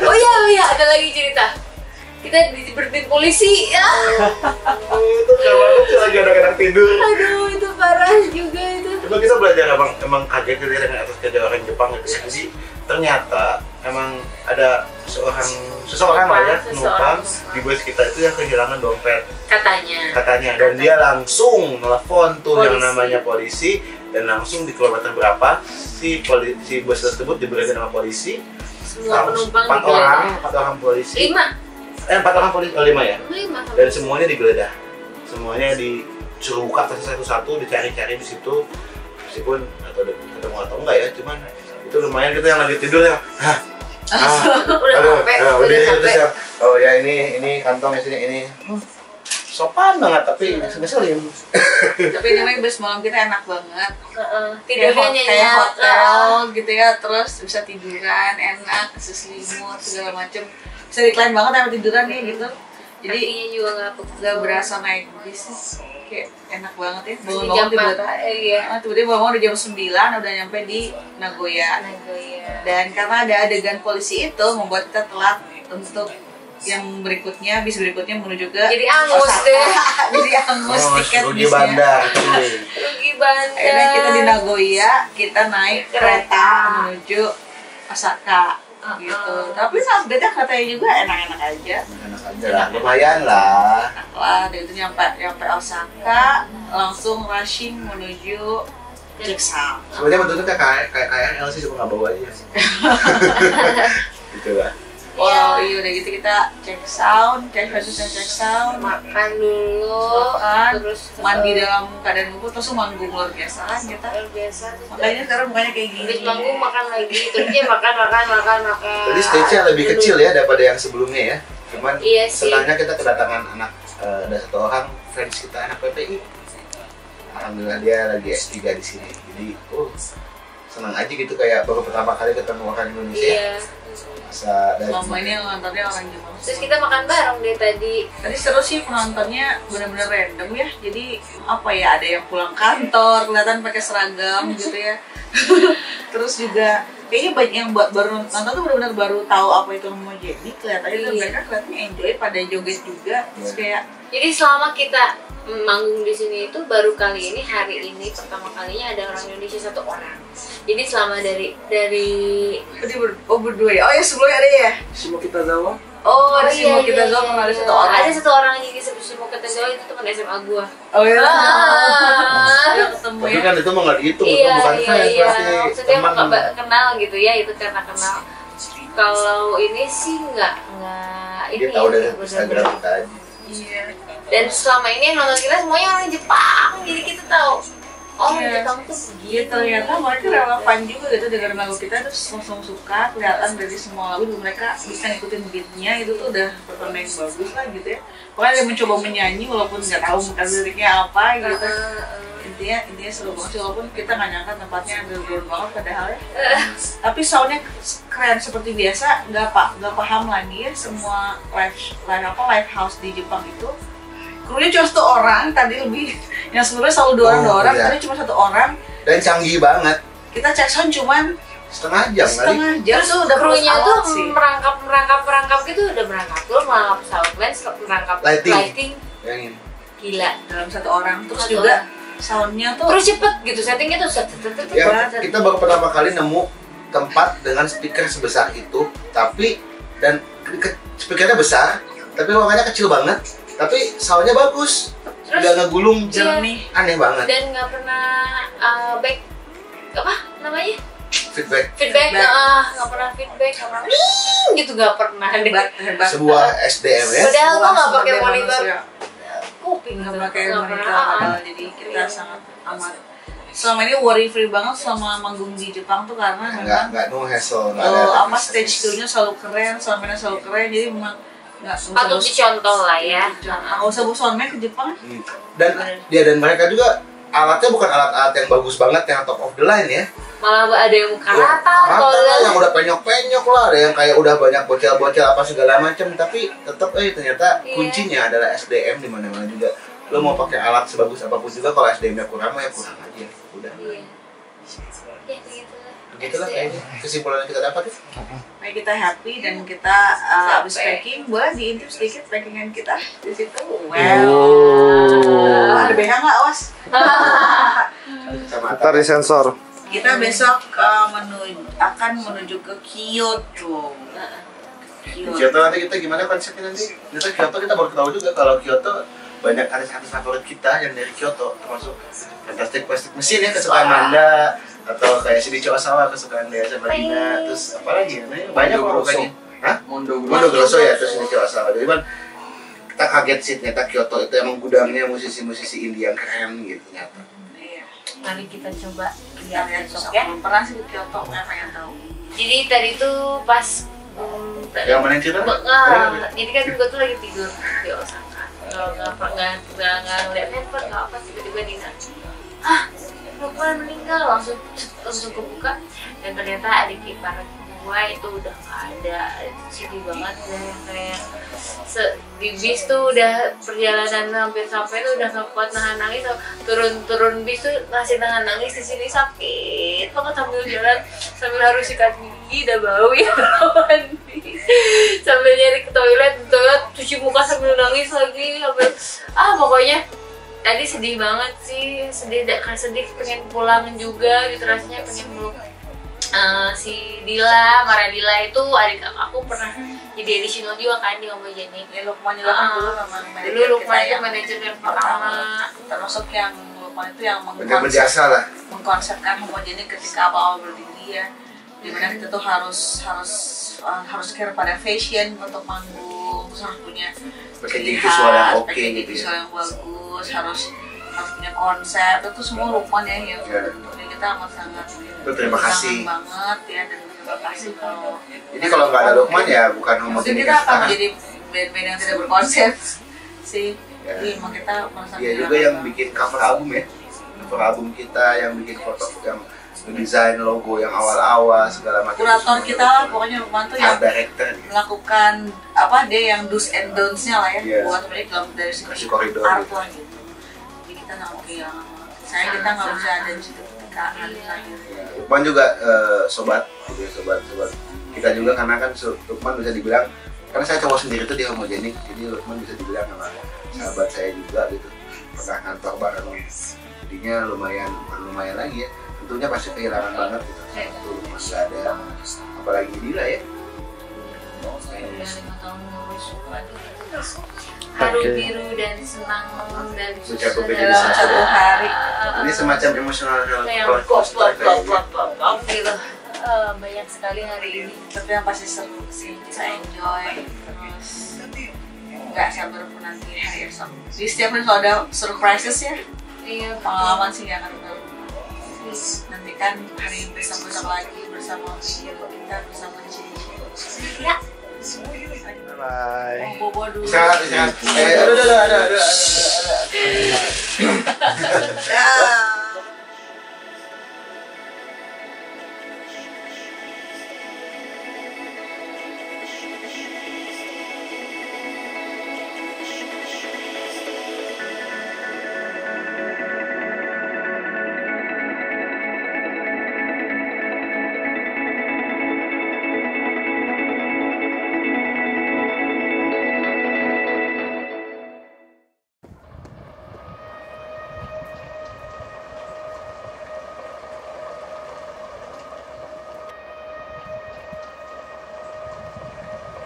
Oh iya ada lagi cerita. Kita diberhentiin polisi ya. Itu kayak banget sih, lagi anak-anak tidur. Aduh itu parah juga itu. Coba kita belajar emang kaget juga dengan atas kerja orang Jepang gitu. Jadi ternyata emang ada seseorang lah ya numpang di bus kita itu yang kehilangan dompet. Katanya. Dan dia langsung nelfon tuh yang namanya polisi. Dan langsung di kilometer berapa si bus tersebut diberikan sama polisi. Semua penumpang 4 orang polisi. 4 orang polisi, 5 ya? 5. Dan semuanya digeledah. Semuanya disuruh buka tas satu-satu, dicari-cari di situ. Meskipun ketemu atau enggak ya, cuman itu lumayan kita yang lagi tidur ya. Udah capek. Oh ya ini kantongnya sini ini. Sopan banget tapi ngeselin. Tapi namanya bus malam kita enak banget. Tidurnya kayak hotel gitu ya, terus bisa tiduran enak, selimut segala macem. Bisa recline banget sama tiduran ya gitu. Jadi juga nggak berasa naik bis sih. Kayak enak banget ya. Bangun-bangun tiba-tiba udah jam 9 udah nyampe di Nagoya. Dan karena ada adegan polisi itu membuat kita telat untuk yang berikutnya, bis berikutnya menuju ke jadi angus deh. Jadi angus tiket rugi bisnya. Rugi bandar. Akhirnya kita di Nagoya, kita naik kereta menuju Osaka gitu. Tapi update-nya katanya juga enak-enak aja. Lumayan lah. Dari itu nyampe Osaka, langsung rushing menuju Jigsaw. Sebenarnya bentuknya kayak KRL sih, cuma nggak bawa aja. Gitu lah. Wow, iya udah gitu kita check sound, check sound, makan dulu, terus mandi dalam keadaan ngumpul, terus manggung luar biasa kan kita. Makanya sekarang mukanya kayak gini. Terus manggung makan lagi, terus dia makan. Jadi stage-nya lebih kecil ya daripada yang sebelumnya ya. Cuman setelahnya kita kedatangan anak, ada satu orang friends kita anak PPI. Alhamdulillah dia lagi S3 di sini. Jadi senang aja gitu kayak baru pertama kali ketemu orang Indonesia. Selama ini nontonnya orang Jepang. Terus kita makan bareng deh tadi seru sih penontonnya, bener-bener random ya. Jadi apa ya, ada yang pulang kantor kelihatan pakai seragam gitu ya. Terus juga kayaknya banyak yang baru nonton tuh bener-bener baru tahu apa itu Homogenic. Kelihatannya mereka enjoy pada joget juga. Terus kayak Jadi selama kita manggung di sini itu baru kali ini, hari ini pertama kalinya ada orang Indonesia satu orang. Jadi selama berdua ya? Oh ya sebelumnya ada ya? Semua kita tahu. Oh, ada semua kita tahu ada satu orang. Ada satu orang lagi di semua kita tahu itu teman SMA gua. Oh iya. Tapi kan itu mau nggak gitu, bukan fans pasti. Maksudnya nggak kenal gitu ya, itu karena kenal. Kalau ini sih nggak ini. Dia tahu dari Instagram kita aja. Iya. Dan selama ini yang nonton kita semuanya orang Jepang, jadi kita tahu orang Jepang tuh begini. Ya ternyata mereka relevan juga gitu, dengar lagu kita terus langsung suka, kelihatan dari semua lagu mereka bisa ngikutin beatnya, itu tuh udah performance bagus lah gitu ya. Pokoknya dia mencoba menyanyi walaupun nggak tahu bekas liriknya apa gitu. Intinya seru banget sih, walaupun kita nggak nyangka tempatnya underground banget padahal ya. Tapi soundnya keren seperti biasa, nggak paham lagi ya semua live house di Jepang itu. Krunya cuma satu orang, tadi lebih yang sebelumnya selalu dua orang, tadi cuma satu orang. Dan canggih banget. Kita cek sound cuman setengah jam. Terus udah krunya tuh merangkap gitu, udah merangkap lu malah soundman, merangkap lighting. Gila dalam satu orang. Terus juga soundnya tuh terus cepet gitu, settingnya tuh kita baru pertama kali nemu tempat dengan speaker sebesar itu, tapi dan speakernya besar, tapi ruangannya kecil banget. Tapi soundnya bagus, nggak ngegulung, jernih, aneh banget. Dan nggak pernah feedback, nggak pernah feedback, nggak pernah gitu, nggak pernah. Hebat. Sebuah SDM ya. Padahal lo nggak pakai monitor kuping, nggak pakai monitor. Jadi kita sangat amat. Selama ini worry free banget selama manggung di Jepang tuh karena nggak no hassle. Apa stage show-nya selalu keren, soundnya selalu keren, jadi memang patut dicontoh lah ya. Nggak usah bosan main ke Jepang. Dan mereka juga alatnya bukan alat-alat yang bagus banget yang top of the line ya. Malah ada yang muka rata yang udah penyok-penyok lah, ada yang kayak udah banyak bocil-bocil apa segala macam. Tapi tetap ternyata kuncinya adalah SDM di mana-mana juga. Lo mau pakai alat sebagus apapun juga kalau SDM-nya kurang ya kurang aja. Udah. Iya. Begitulah kayaknya kesimpulan yang kita dapat. Nah, kita happy dan kita habis packing, boleh diintip sedikit packingan kita di situ. Wow. Ada BH nggak, Os? Kita disensor. Kita besok akan menuju ke Kyoto. Kyoto nanti kita gimana konsepnya nanti? Nanti Kyoto kita baru tahu juga kalau Kyoto banyak artis-artis favorit kita yang dari Kyoto, termasuk Fantastic Plastic Machine ya kesukaan Amanda. Atau kayak si Dico Asawa kesukaan dia sama Dina, terus apa lagi namanya? Banyak orang kayaknya. Hah? Mondo Grosso ya, terus Dico Asawa. Jadi kan kita kaget sih ternyata Kyoto itu emang gudangnya musisi-musisi India keren gitu ternyata. Iya. Mari kita coba lihat besok ya. Pernah sih di Kyoto, pengen tahu. Jadi tadi tuh pas yang mana cerita? Jadi kan gue tuh lagi tidur di Osaka. Kalau nggak ngeliat handphone, nggak apa tiba-tiba Dina. Ah, Lukman meninggal, langsung kebuka dan ternyata adik ipar gue itu udah nggak ada, sedih banget dan kayak di bis tuh udah perjalanan hampir sampai tuh udah nggak kuat nahan nangis, turun bis tuh masih nahan nangis, di sini sakit banget sambil jalan sambil harus sikat gigi, udah bau ya mandi sambil nyari ke toilet cuci muka sambil nangis lagi pokoknya tadi sedih banget sih, sedih pengen pulang juga gitu rasanya, pengen meluk si Dila, Dila itu adik aku pernah jadi additional juga kan di Homogenic. Lukmanila kan dulu Lukman itu manajer yang pertama, termasuk yang Lukman itu yang mengkonsepkan Homogenic ketika awal berdiri ya, dimana kita tuh harus care pada fashion untuk manggung, terus harus punya packaging visual yang oke gitu ya, bagus, harus punya konsep, itu semua Lukman ya kita amat sangat terima kasih banget ya, dan terima kasih kalau ini kalau nggak ada Lukman ya bukan Homogenic, kita akan menjadi band-band yang tidak berkonsep sih. Jadi kita merasa dia juga yang bikin cover album ya, cover album kita yang bikin foto yang desain logo yang awal-awal segala macam. Kurator kita lah pokoknya Lukman tuh yang melakukan dia yang do's and don'ts-nya lah ya. Buat mereka dari segi koridor gitu. Jadi kita nggak mau kehilangan. Kita nggak bisa ada di situ ketika lagi. Lukman juga sobat kita juga karena kan Lukman bisa dibilang karena saya cowok sendiri tuh di Homogenic, jadi Lukman bisa dibilang sahabat saya juga gitu, pernah kantor bareng, jadinya lumayan lagi ya. Tentunya pasti kehilangan banget gitu, satu masih ada, apalagi Dina ya. Saya udah 5 tahun ngurus sekolah haru biru dan senang dan susah dalam 1 hari. Ini semacam emosional yang pop gitu. Banyak sekali hari ini, tapi yang pasti seru sih, saya enjoy. Terus nggak sabar pun nanti hari esok. Jadi setiap hari kalau ada surprises ya, iya pengalaman sih nggak akan terlalu. Nanti kan hari bersama-sama lagi, bersama video kita, bersama Cici. Ya. Bye. Bobo dulu. Bisa. Ada.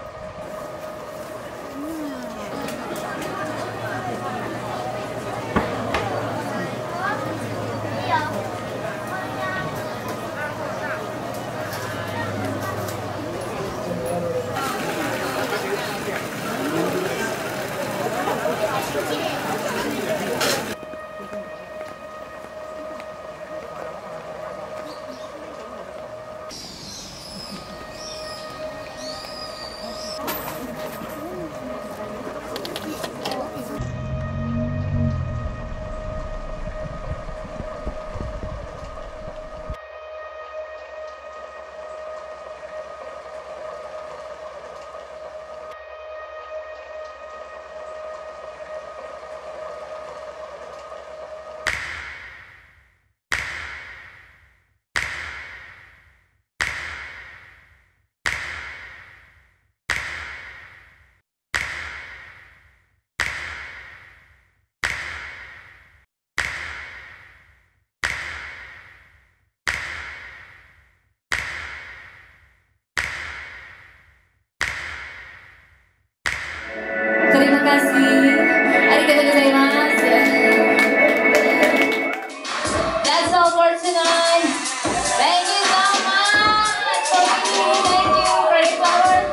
That's all for tonight. Thank you so much. Thank you. Ready forward.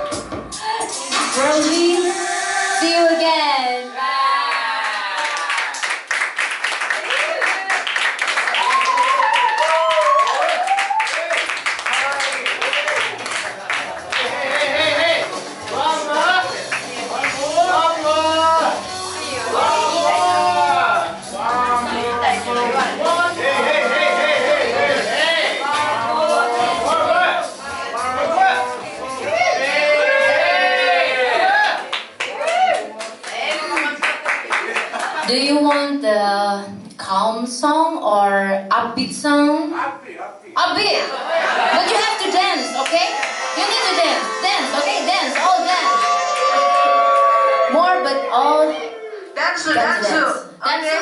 Worldly. See you again. Do you want the calm song or upbeat song? Upbeat! But you have to dance, okay? You need to dance. Dance, all dance. More, but all... Dance. Okay. Okay.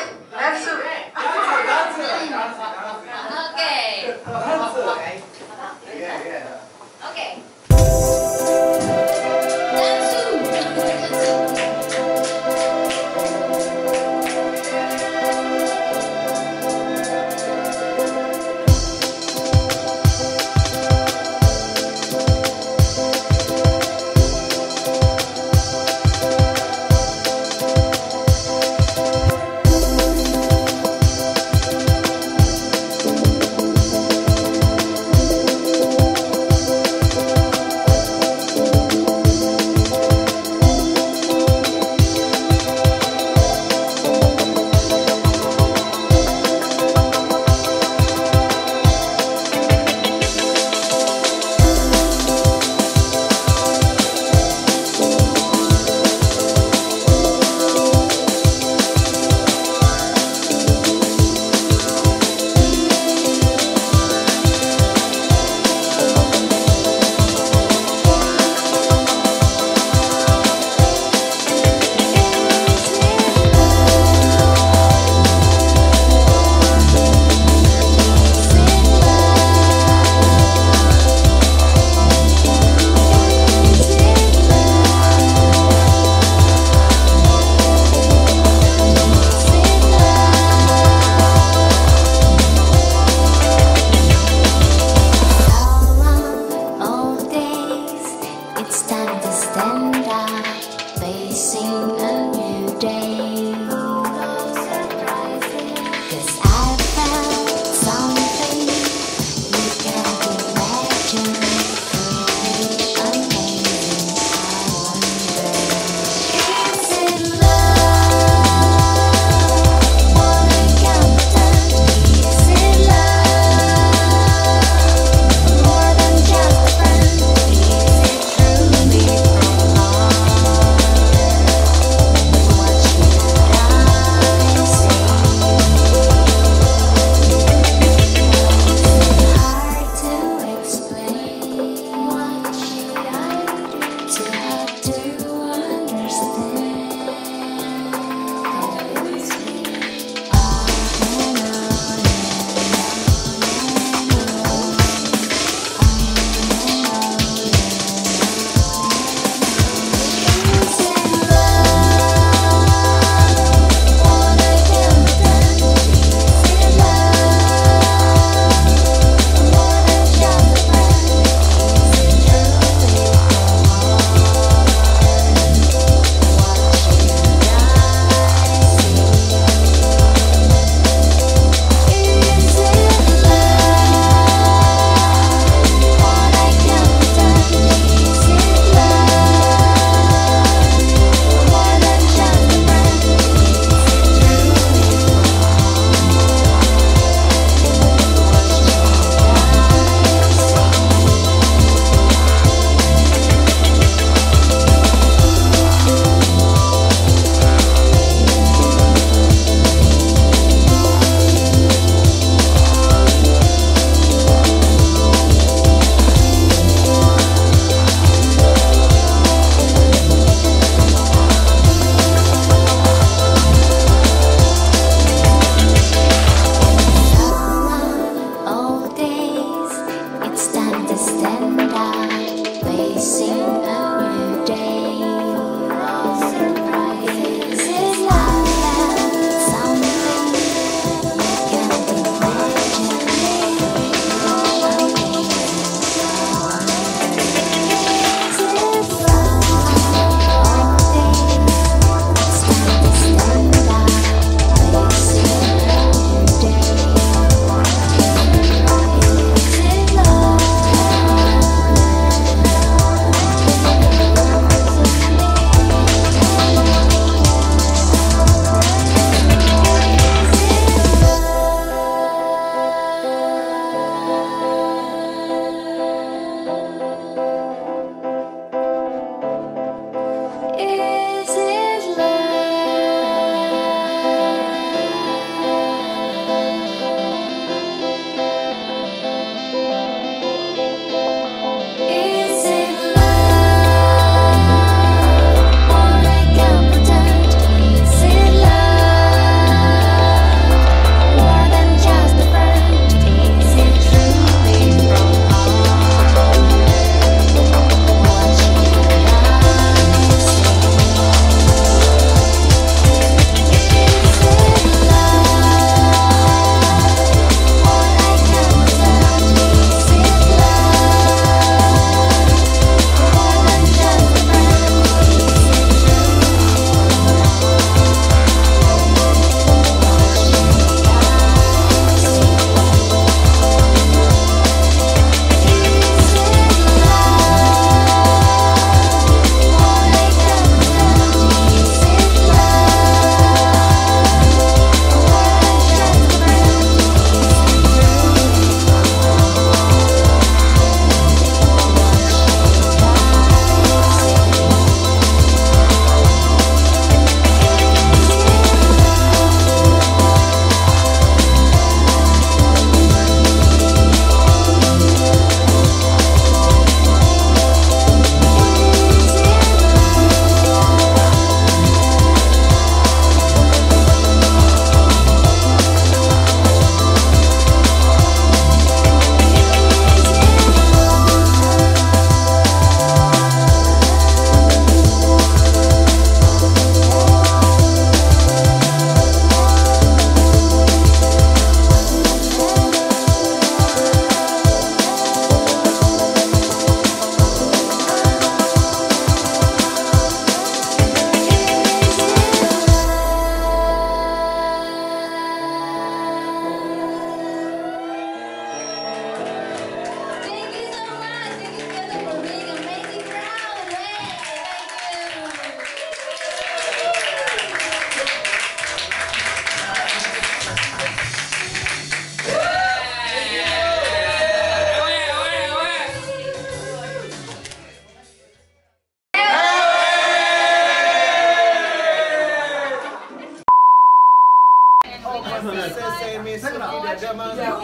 Mantap.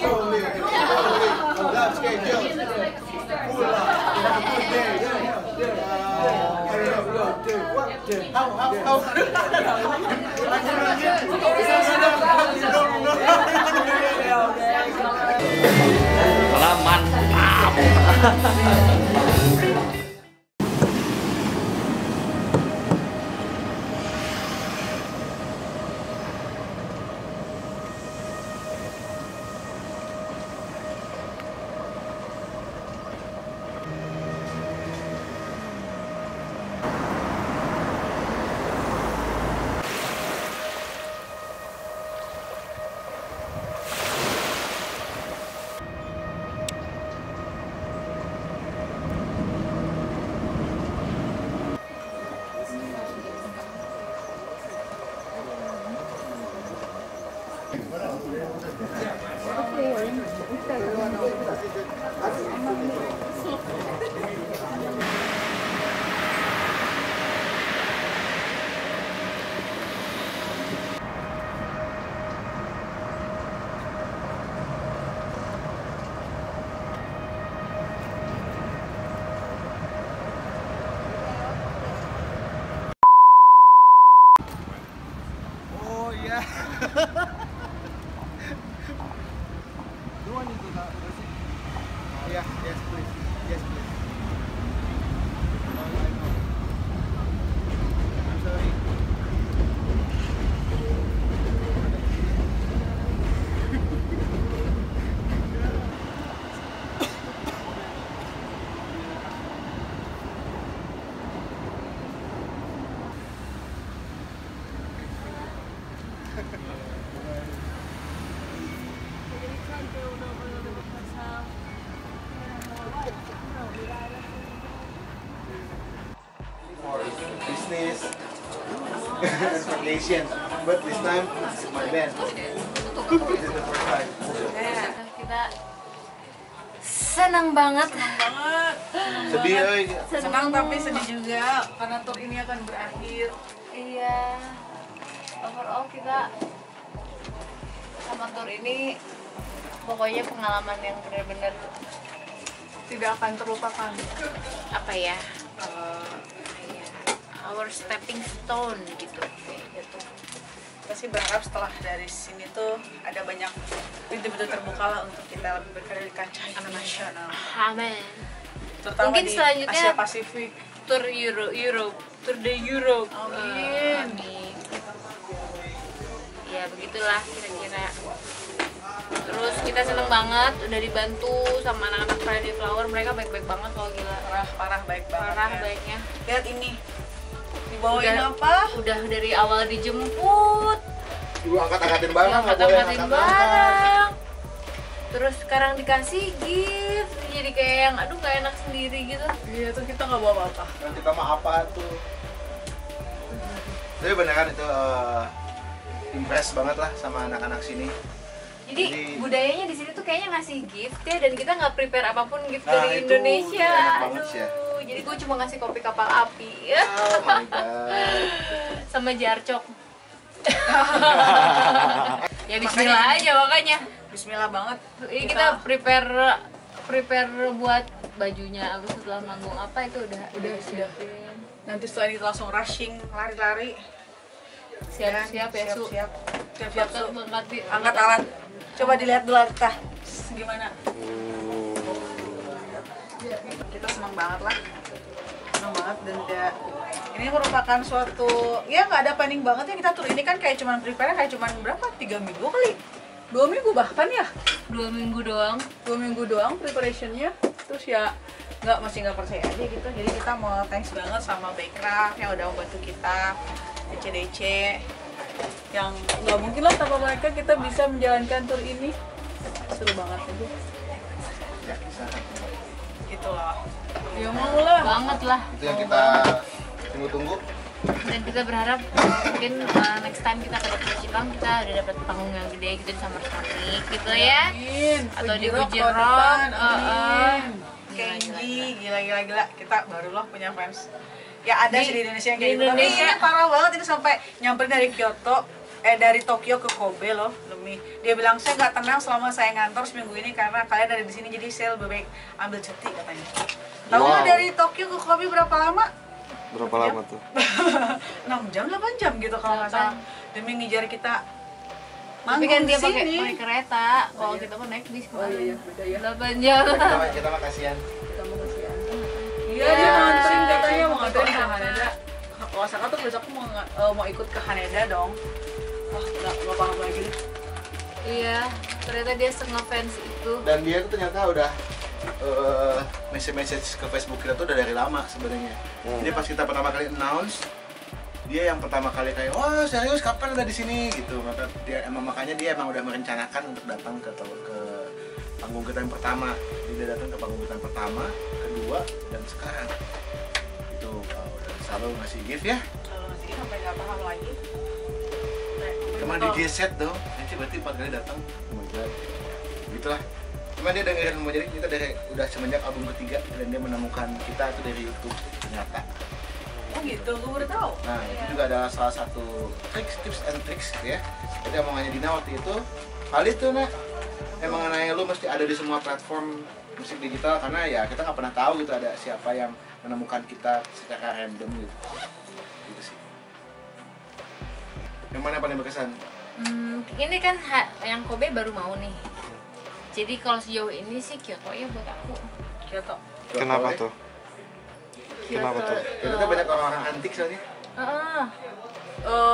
Malaysian, but this time it's my band. This is the first time. Kita senang banget. Sedih, senang tapi sedih juga karena tour ini akan berakhir. Iya. Overall kita sama tour ini pokoknya pengalaman yang benar-benar tidak akan terlupakan. Apa ya? Our stepping stone gitu. Kita sih berharap setelah dari sini tuh ada banyak pintu-pintu terbuka lah untuk kita lebih berkarya di kancah internasional. Amin. Terutama mungkin di selanjutnya Asia Pasifik, tour Europe. Amin. Ya begitulah kira-kira. Terus kita seneng banget udah dibantu sama anak-anak Friday Flower, mereka baik-baik banget kalau gila. Parah baik banget. Parah ya. Baiknya. Lihat ini. Dibawain udah, apa? Udah dari awal dijemput. Ibu angkat-angkatin barang. Angkat-angkatin barang. Terus sekarang dikasih gift, jadi kayak yang aduh gak enak sendiri gitu. Iya tuh kita nggak bawa apa-apa. Yang kita mah apa tuh? Tapi beneran itu impress banget lah sama anak-anak sini. Jadi budayanya di sini tuh kayaknya ngasih gift ya, dan kita nggak prepare apapun gift nah, dari Indonesia. Jadi gue cuma ngasih kopi kapal api ya. Oh my god. Sama jarcok. Ya bismillah makanya, aja makanya. Bismillah banget. Ini kita prepare buat bajunya abis setelah manggung apa itu udah. Nanti setelah itu langsung rushing lari-lari. Siap-siap ya, Su. Siap-siap Su. Angkat alat. Coba dilihat dulu kita gimana. Kita senang banget lah, senang banget dan ini merupakan suatu ya nggak ada planning banget ya, kita tur ini kan kayak cuman prepare kayak cuman berapa 3 minggu kali 2 minggu bahkan ya 2 minggu doang preparationnya, terus ya masih nggak percaya aja gitu. Jadi kita mau thanks banget sama Backcraft yang udah membantu kita, DCDC yang nggak mungkin lah tanpa mereka kita bisa menjalankan tur ini. Seru banget itu ya, gitu loh. Ya mau lah. Banget lah. Itu yang kita tunggu-tunggu. Dan kita berharap mungkin next time kita ke Jepang kita udah dapat panggung yang gede gitu di Summer Sonic gitu ya. Amin. Atau di Ujirok. Kenji, gila. Kita baru loh punya fans. Ya ada sih di Indonesia yang kayak gitu. Tapi ini parah banget, itu sampai nyamperin dari Kyoto dari Tokyo ke Kobe loh. Demi, dia bilang saya nggak tenang selama saya ngantor seminggu ini karena kalian dari sini, jadi saya lebih baik ambil cuti katanya. Tahu nggak dari Tokyo ke Kobe berapa lama? Berapa lama tuh? 6 jam, 8 jam gitu kalau nggak salah. Demi ngejar kita manggung kan dia pakai kereta, kalau kita pun naik bis. Oh iya, beda ya. 8 jam. Kita makasihan. Iya, dia nganterin katanya, mau nganterin ke Haneda. Kalau Saka tuh besok mau ikut ke Haneda dong. Wah, nggak paham lagi. Iya, ternyata dia ngefans itu. Dan dia tuh ternyata udah message-message ke Facebook kita tuh udah dari lama sebenarnya. Jadi pas kita pertama kali announce, dia yang pertama kali kayak, wah serius kapan ada di sini gitu. Maka dia makanya dia udah merencanakan untuk datang ke panggung kita yang pertama. Dia datang ke panggung kita yang pertama, kedua, dan sekarang. Itu udah selalu ngasih gift ya. Selalu ngasih gift sampai nggak paham lagi. Cuma di G-set dong, berarti 4 kali datang. Begitulah. Cuma dia dengerin Homogenic kita dari udah semenjak album ketiga, dan dia menemukan kita itu dari YouTube ternyata. Oh gitu, gue baru tahu. Nah, itu juga adalah salah satu tips and tricks ya. Jadi omongannya Dina waktu itu valid tuh, Nak. Emang anaknya lu mesti ada di semua platform musik digital, karena ya kita nggak pernah tahu gitu ada siapa yang menemukan kita secara random gitu. Gitu sih. Yang mana paling berkesan? Ini kan yang Kobe baru mau nih. Jadi kalau sejauh ini sih Kyoto ya buat aku. Kyoto. Kenapa tuh? Kenapa tuh? Itu kan banyak orang-orang antik soalnya.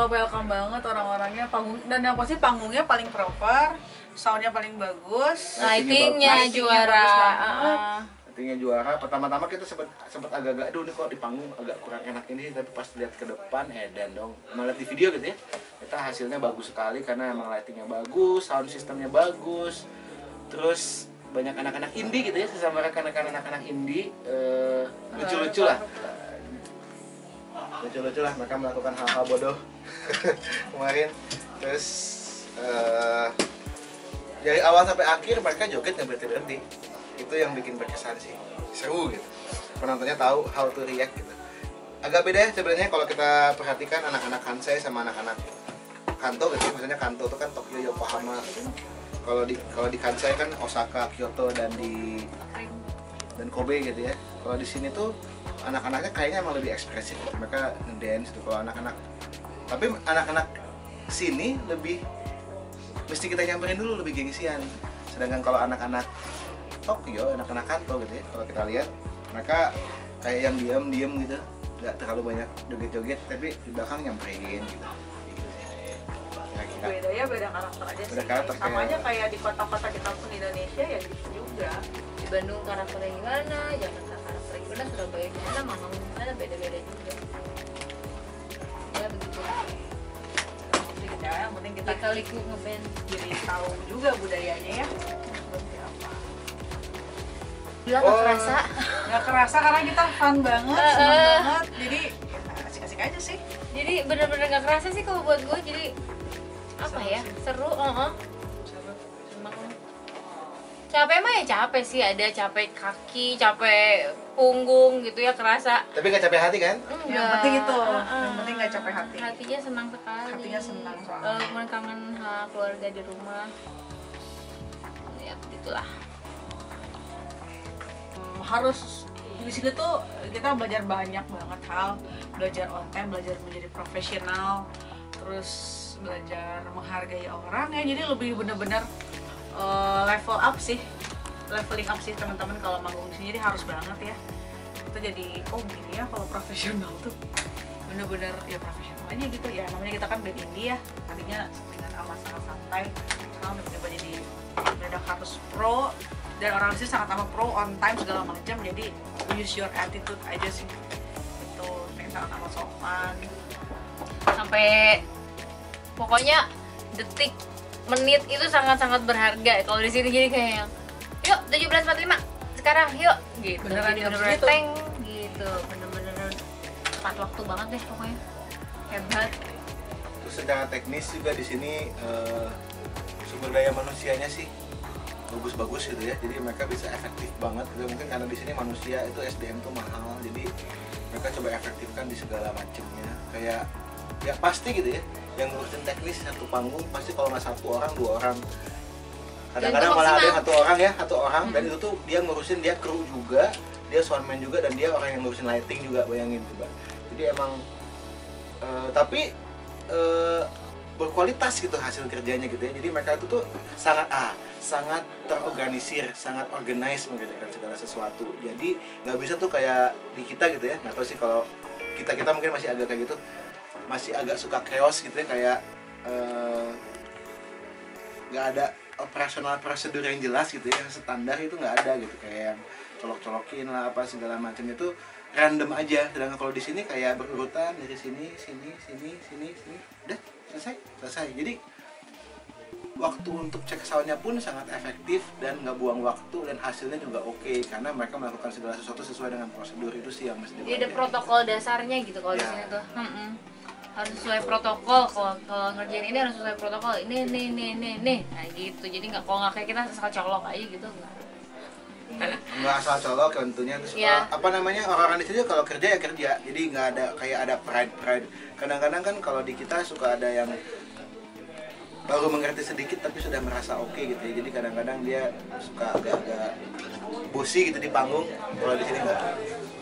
Welcome banget orang-orangnya, dan yang pasti panggungnya paling proper, soundnya paling bagus, lightingnya juara. Lightingnya juara. Pertama-tama kita sempat agak-agak, aduh ini kok di panggung agak kurang enak ini, tapi pas lihat ke depan, dan dong, melihat di video gitu ya, kita hasilnya bagus sekali karena emang lightingnya bagus, sound sistemnya bagus, terus banyak anak-anak indie gitu ya, sesama anak-anak indie, lucu-lucu lah. Lucu-lucu lah, mereka melakukan hal-hal bodoh kemarin. Terus dari awal sampai akhir mereka joget nggak berhenti-berhenti. Itu yang bikin berkesan sih, seru gitu. Penontonnya tahu how to react gitu. Agak beda ya sebenarnya kalau kita perhatikan anak-anak Kansai sama anak-anak Kanto gitu. Maksudnya Kanto itu kan Tokyo, Yokohama gitu. Kalau di Kansai kan Osaka, Kyoto, dan Kobe gitu ya. Kalau di sini tuh anak-anaknya kayaknya emang lebih ekspresif. Mereka ngedance gitu. Kalau anak-anak, tapi anak-anak sini lebih mesti kita nyamperin dulu, lebih gengsian. Sedangkan kalau anak-anak Tokyo, anak-anak Kanto gitu ya, kalau kita lihat mereka kayak yang diam-diam gitu, nggak terlalu banyak joget-joget, tapi di belakang nyamperin gitu. Bedanya beda karakter aja sih. Samanya kayak di kota-kota kita pun Indonesia ya gitu juga. Di Bandung karakternya gimana, Jakarta karakternya gimana, Surabaya gimana, Malang gimana, beda-beda juga. Ya begitu. Ya, yang penting kita kaliku ngeband, jadi tahu juga budayanya ya. Seperti apa. Gila nggak kerasa? Nggak kerasa karena kita fun banget, seneng banget. Jadi asik-asik aja sih. Jadi benar-benar nggak kerasa sih kalau buat gue. Jadi apa ya, seru, capek mah ya capek sih, ada capek kaki, capek punggung gitu ya, kerasa. Tapi nggak capek hati kan? Enggak. Yang penting itu, yang penting nggak capek hati. Hatinya senang sekali. Hatinya senang soalnya. Kalau kangen keluarga di rumah, ya begitulah. Harus di sini tuh kita belajar banyak banget hal, belajar on time, belajar menjadi profesional, terus belajar menghargai orang ya, jadi lebih benar-benar leveling up sih teman-teman kalau manggung sini. Jadi harus banget ya kita jadi gini ya, kalau profesional tuh benar-benar ya profesional aja gitu ya. Namanya kita kan band indie ya, tadinya dengan amat sangat santai, sekarang tiba-tiba jadi mendadak harus pro, dan orang sih sangat amat pro, on time segala macam. Jadi use your attitude aja sih, itu yang sangat amat sopan sampai pokoknya detik, menit itu sangat-sangat berharga. Kalau di sini jadi kayak yang, yuk 17.45 sekarang yuk gitu. Beneran teng gitu, bener-bener tepat waktu banget deh pokoknya. Hebat. Terus secara teknis juga di sini sumber daya manusianya sih bagus-bagus gitu ya. Jadi mereka bisa efektif banget. Mungkin karena di sini manusia itu SDM tuh mahal, jadi mereka coba efektifkan di segala macamnya. Kayak ya pasti gitu ya. yang ngurusin teknis satu panggung pasti kalau nggak satu orang dua orang, kadang-kadang malah ada satu orang ya, dan itu tuh dia ngurusin, dia kru juga, dia soundman juga, dan dia orang yang ngurusin lighting juga, bayangin coba. Jadi emang tapi berkualitas gitu hasil kerjanya gitu ya. Jadi mereka itu tuh sangat sangat terorganisir, sangat organize menggerakkan segala sesuatu. Jadi nggak bisa tuh kayak di kita gitu ya. Nggak tahu sih kalau kita mungkin masih agak kayak gitu, masih agak suka chaos gitu ya, kayak nggak ada operasional prosedur yang jelas gitu ya, yang standar itu nggak ada gitu, kayak yang colok-colokin lah apa segala macam itu random aja. Sedangkan kalau di sini kayak berurutan dari sini, udah selesai. Jadi waktu untuk cek soundnya pun sangat efektif dan nggak buang waktu, dan hasilnya juga oke, karena mereka melakukan segala sesuatu sesuai dengan prosedur. Itu sih yang mesti diperhatikan. Jadi ada protokol dasarnya gitu kalau ya. Di sini tuh harus sesuai protokol, kalau ngerjain ini harus sesuai protokol, ini, nah gitu. Jadi nggak, kalau nggak kayak kita asal colok aja gitu, nggak asal colok tentunya. Terus apa namanya, orang-orang di sini kalau kerja ya kerja, jadi nggak ada kayak ada pride. Kadang-kadang kan kalau di kita suka ada yang baru mengerti sedikit tapi sudah merasa oke gitu ya, jadi kadang-kadang dia suka agak-agak bosi gitu di panggung. Kalau di sini nggak,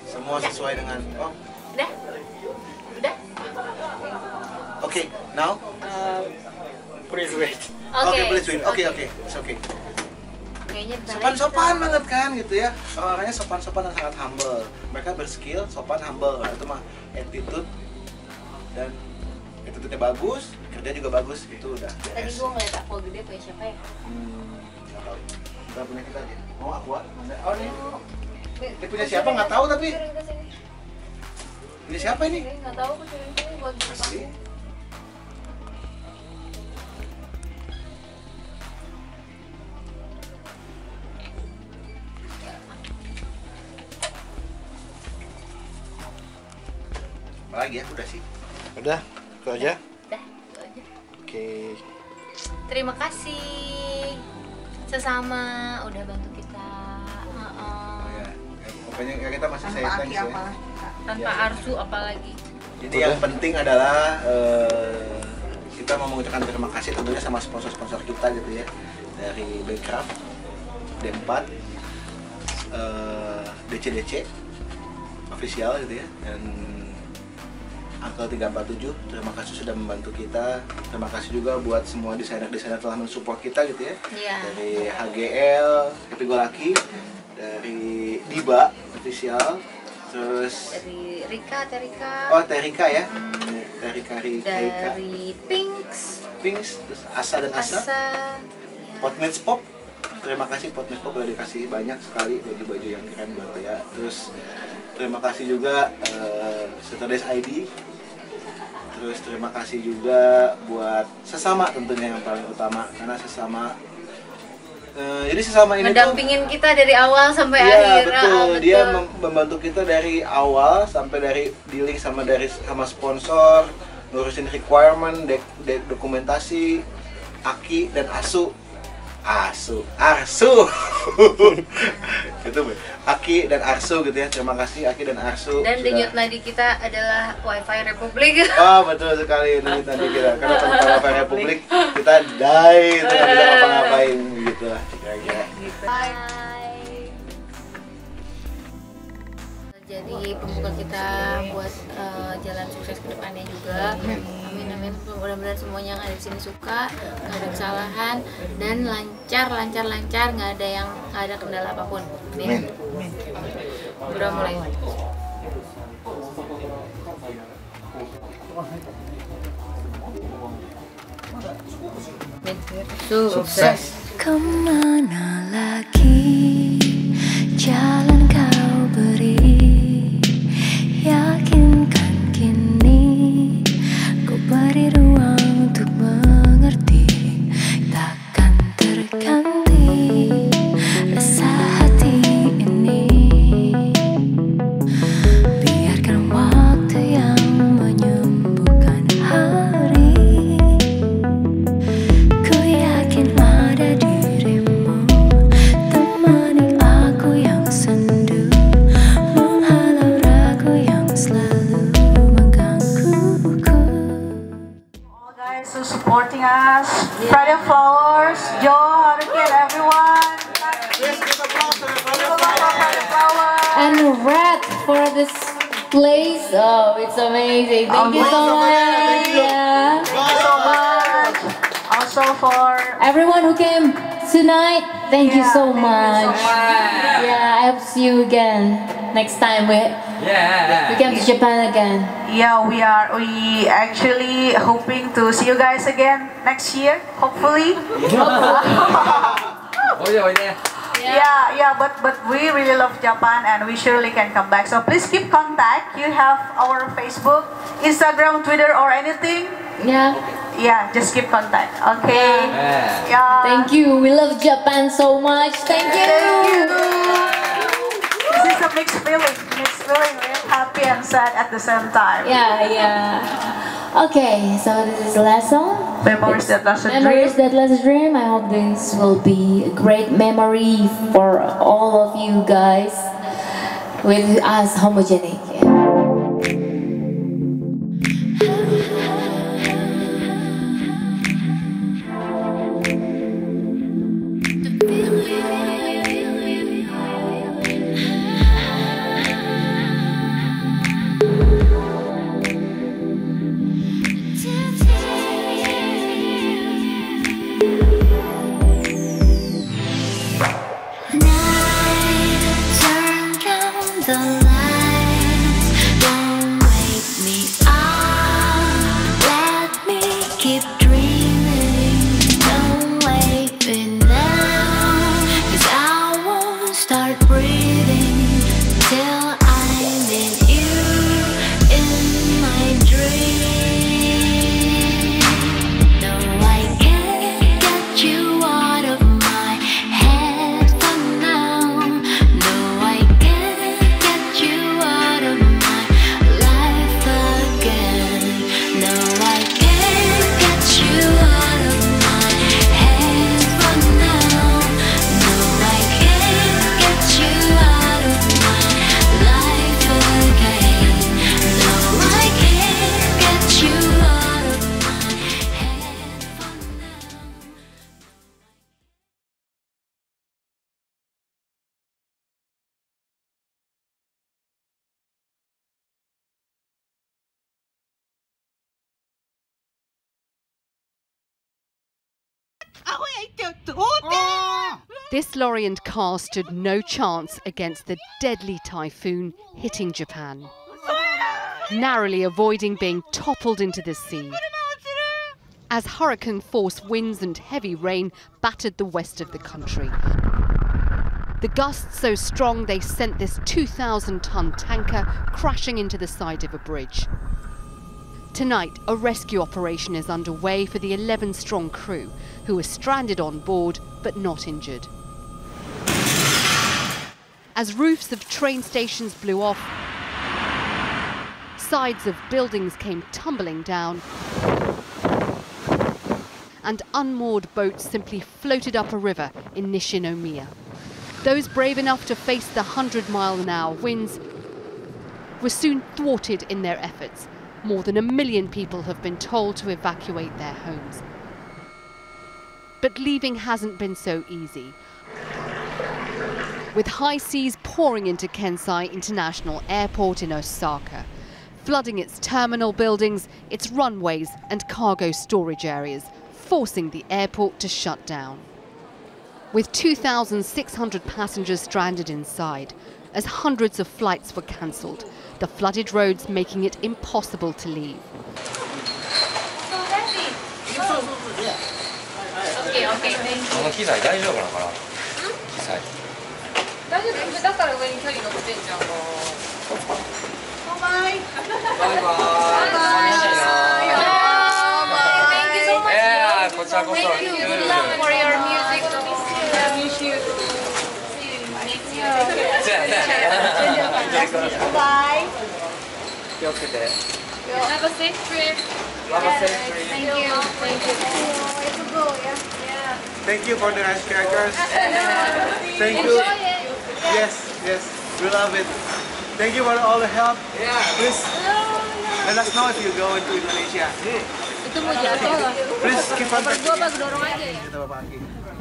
semua sesuai dengan Okay, now? Please wait. Okay, please wait. Okay. It's okay. Sopan-sopan banget kan gitu ya. Orangnya sopan-sopan dan sangat humble. Mereka berskill, sopan, humble. Itu mah attitude, dan attitude-nya bagus, kerja juga bagus, itu udah. Tadi gua ngeliat aku gede punya siapa ya? Nggak tahu. Udah punya kita aja. Mau aku? Oh, ini. Dia punya siapa nggak tahu tapi. Ini siapa ini? Nggak tahu, aku cari sini buat siapa. Lagi ya, udah sih. Udah, itu aja. Udah, itu aja. Oke. Terima kasih sesama udah bantu kita. Ya. Pokoknya kita masih saya thanks ya. Tanpa Arsu apalagi. Jadi udah. Yang penting adalah kita mau mengucapkan terima kasih tentunya sama sponsor-sponsor kita gitu ya. Dari Backcraft, D4, DC official gitu ya. Dan Angkel 347, terima kasih sudah membantu kita. Terima kasih juga buat semua desainer-desainer telah mensupport kita gitu ya. Dari HGL, Happy Go Lucky, dari Diba official, terus dari Terika. Oh, Terika ya. Terika. Dari Pinks, terus Asa. Potmans Pop. Terima kasih Potmans Pop udah dikasih banyak sekali baju-baju yang keren buat ya. Terus terima kasih juga Saturdays ID. Terus terima kasih juga buat sesama tentunya yang paling utama, karena sesama jadi sesama ini ngedampingin kita dari awal sampai akhir. Betul. Dia membantu kita dari awal sampai dari dealing sama sponsor, ngurusin requirement, dokumentasi, Aki dan Arsu. Gitu, Aki dan Arsu gitu ya. Terima kasih Aki dan Arsu. Dan denyut nadi kita adalah Wi-Fi Republik. Oh, betul sekali denyut nadi kita. Karena tanpa Wi-Fi Republik kita die, tidak bisa ngapa-ngapain gitu lah. Kira-kira. Jadi pembuka kita buat jalan sukses ke depannya juga. Amin. Mudah-mudahan semuanya yang ada di sini suka, nggak ada kesalahan, dan lancar, nggak ada kendala apapun. Amin. Udah mulai. Sukses. Kemana lagi jalan kau beri? Yakinkan kini ku beri ruang untuk mengerti, takkan terganti rasa hati ini. Biarkan waktu yang menyembuhkan hari. Ku yakin ada dirimu temani aku yang senang. guys who supporting us. Friday Flowers, Joe, Harukin, everyone. Please give applause to the Friday Flowers. And Red for this place. Oh, it's amazing. Thank you so much. Yeah. Thank you so much. Also for everyone who came tonight. Thank you so much. Yeah, I hope to see you again. Next time we come to Japan again. Yeah, we actually hoping to see you guys again next year, hopefully. But we really love Japan and we surely can come back. So please keep contact. You have our Facebook, Instagram, Twitter, or anything. Yeah, just keep contact. Okay. Yeah. Thank you. We love Japan so much. Thank you. This is a mixed feeling, really happy and sad at the same time. Yeah. Okay, so this is the last song. Memories That Last a Dream. I hope this will be a great memory for all of you guys with us, Homogenic. This Lorient car stood no chance against the deadly typhoon hitting Japan, narrowly avoiding being toppled into the sea, as hurricane-force winds and heavy rain battered the west of the country. The gusts so strong they sent this 2,000-ton tanker crashing into the side of a bridge. Tonight, a rescue operation is underway for the 11-strong crew, who were stranded on board but not injured. As roofs of train stations blew off, sides of buildings came tumbling down, and unmoored boats simply floated up a river in Nishinomiya. Those brave enough to face the 100-mile-an-hour winds were soon thwarted in their efforts. More than 1 million people have been told to evacuate their homes. But leaving hasn't been so easy. With high seas pouring into Kansai International Airport in Osaka, flooding its terminal buildings, its runways and cargo storage areas, forcing the airport to shut down. With 2,600 passengers stranded inside, as hundreds of flights were cancelled, the flooded roads making it impossible to leave. Bye. Have a safe trip. Thank you. Thank you for the ice crackers. Thank you. Yes. We love it. Thank you for all the help. Please let us know if you go into Indonesia. itu mau jatuh lah. Gua pas dorong aja ya. Kita Bapak Aki.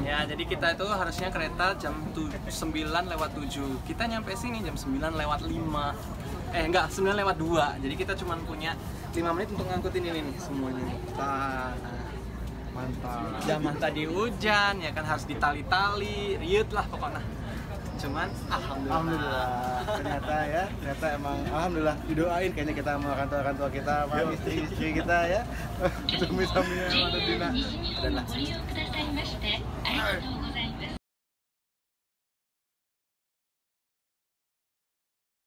Ya, jadi kita itu harusnya kereta jam 9:07. Kita nyampe sini jam 9:05. Enggak, 9:02. Jadi kita cuma punya 5 menit untuk ngangkutin ini nih semuanya. Mantap. Zaman tadi hujan, ya kan harus ditali-tali, riut lah pokoknya. Cuman alhamdulillah ternyata ya, ternyata emang alhamdulillah didoain kayaknya kita sama orang tua kita, sama istri-istri kita ya. Demi sama Dina.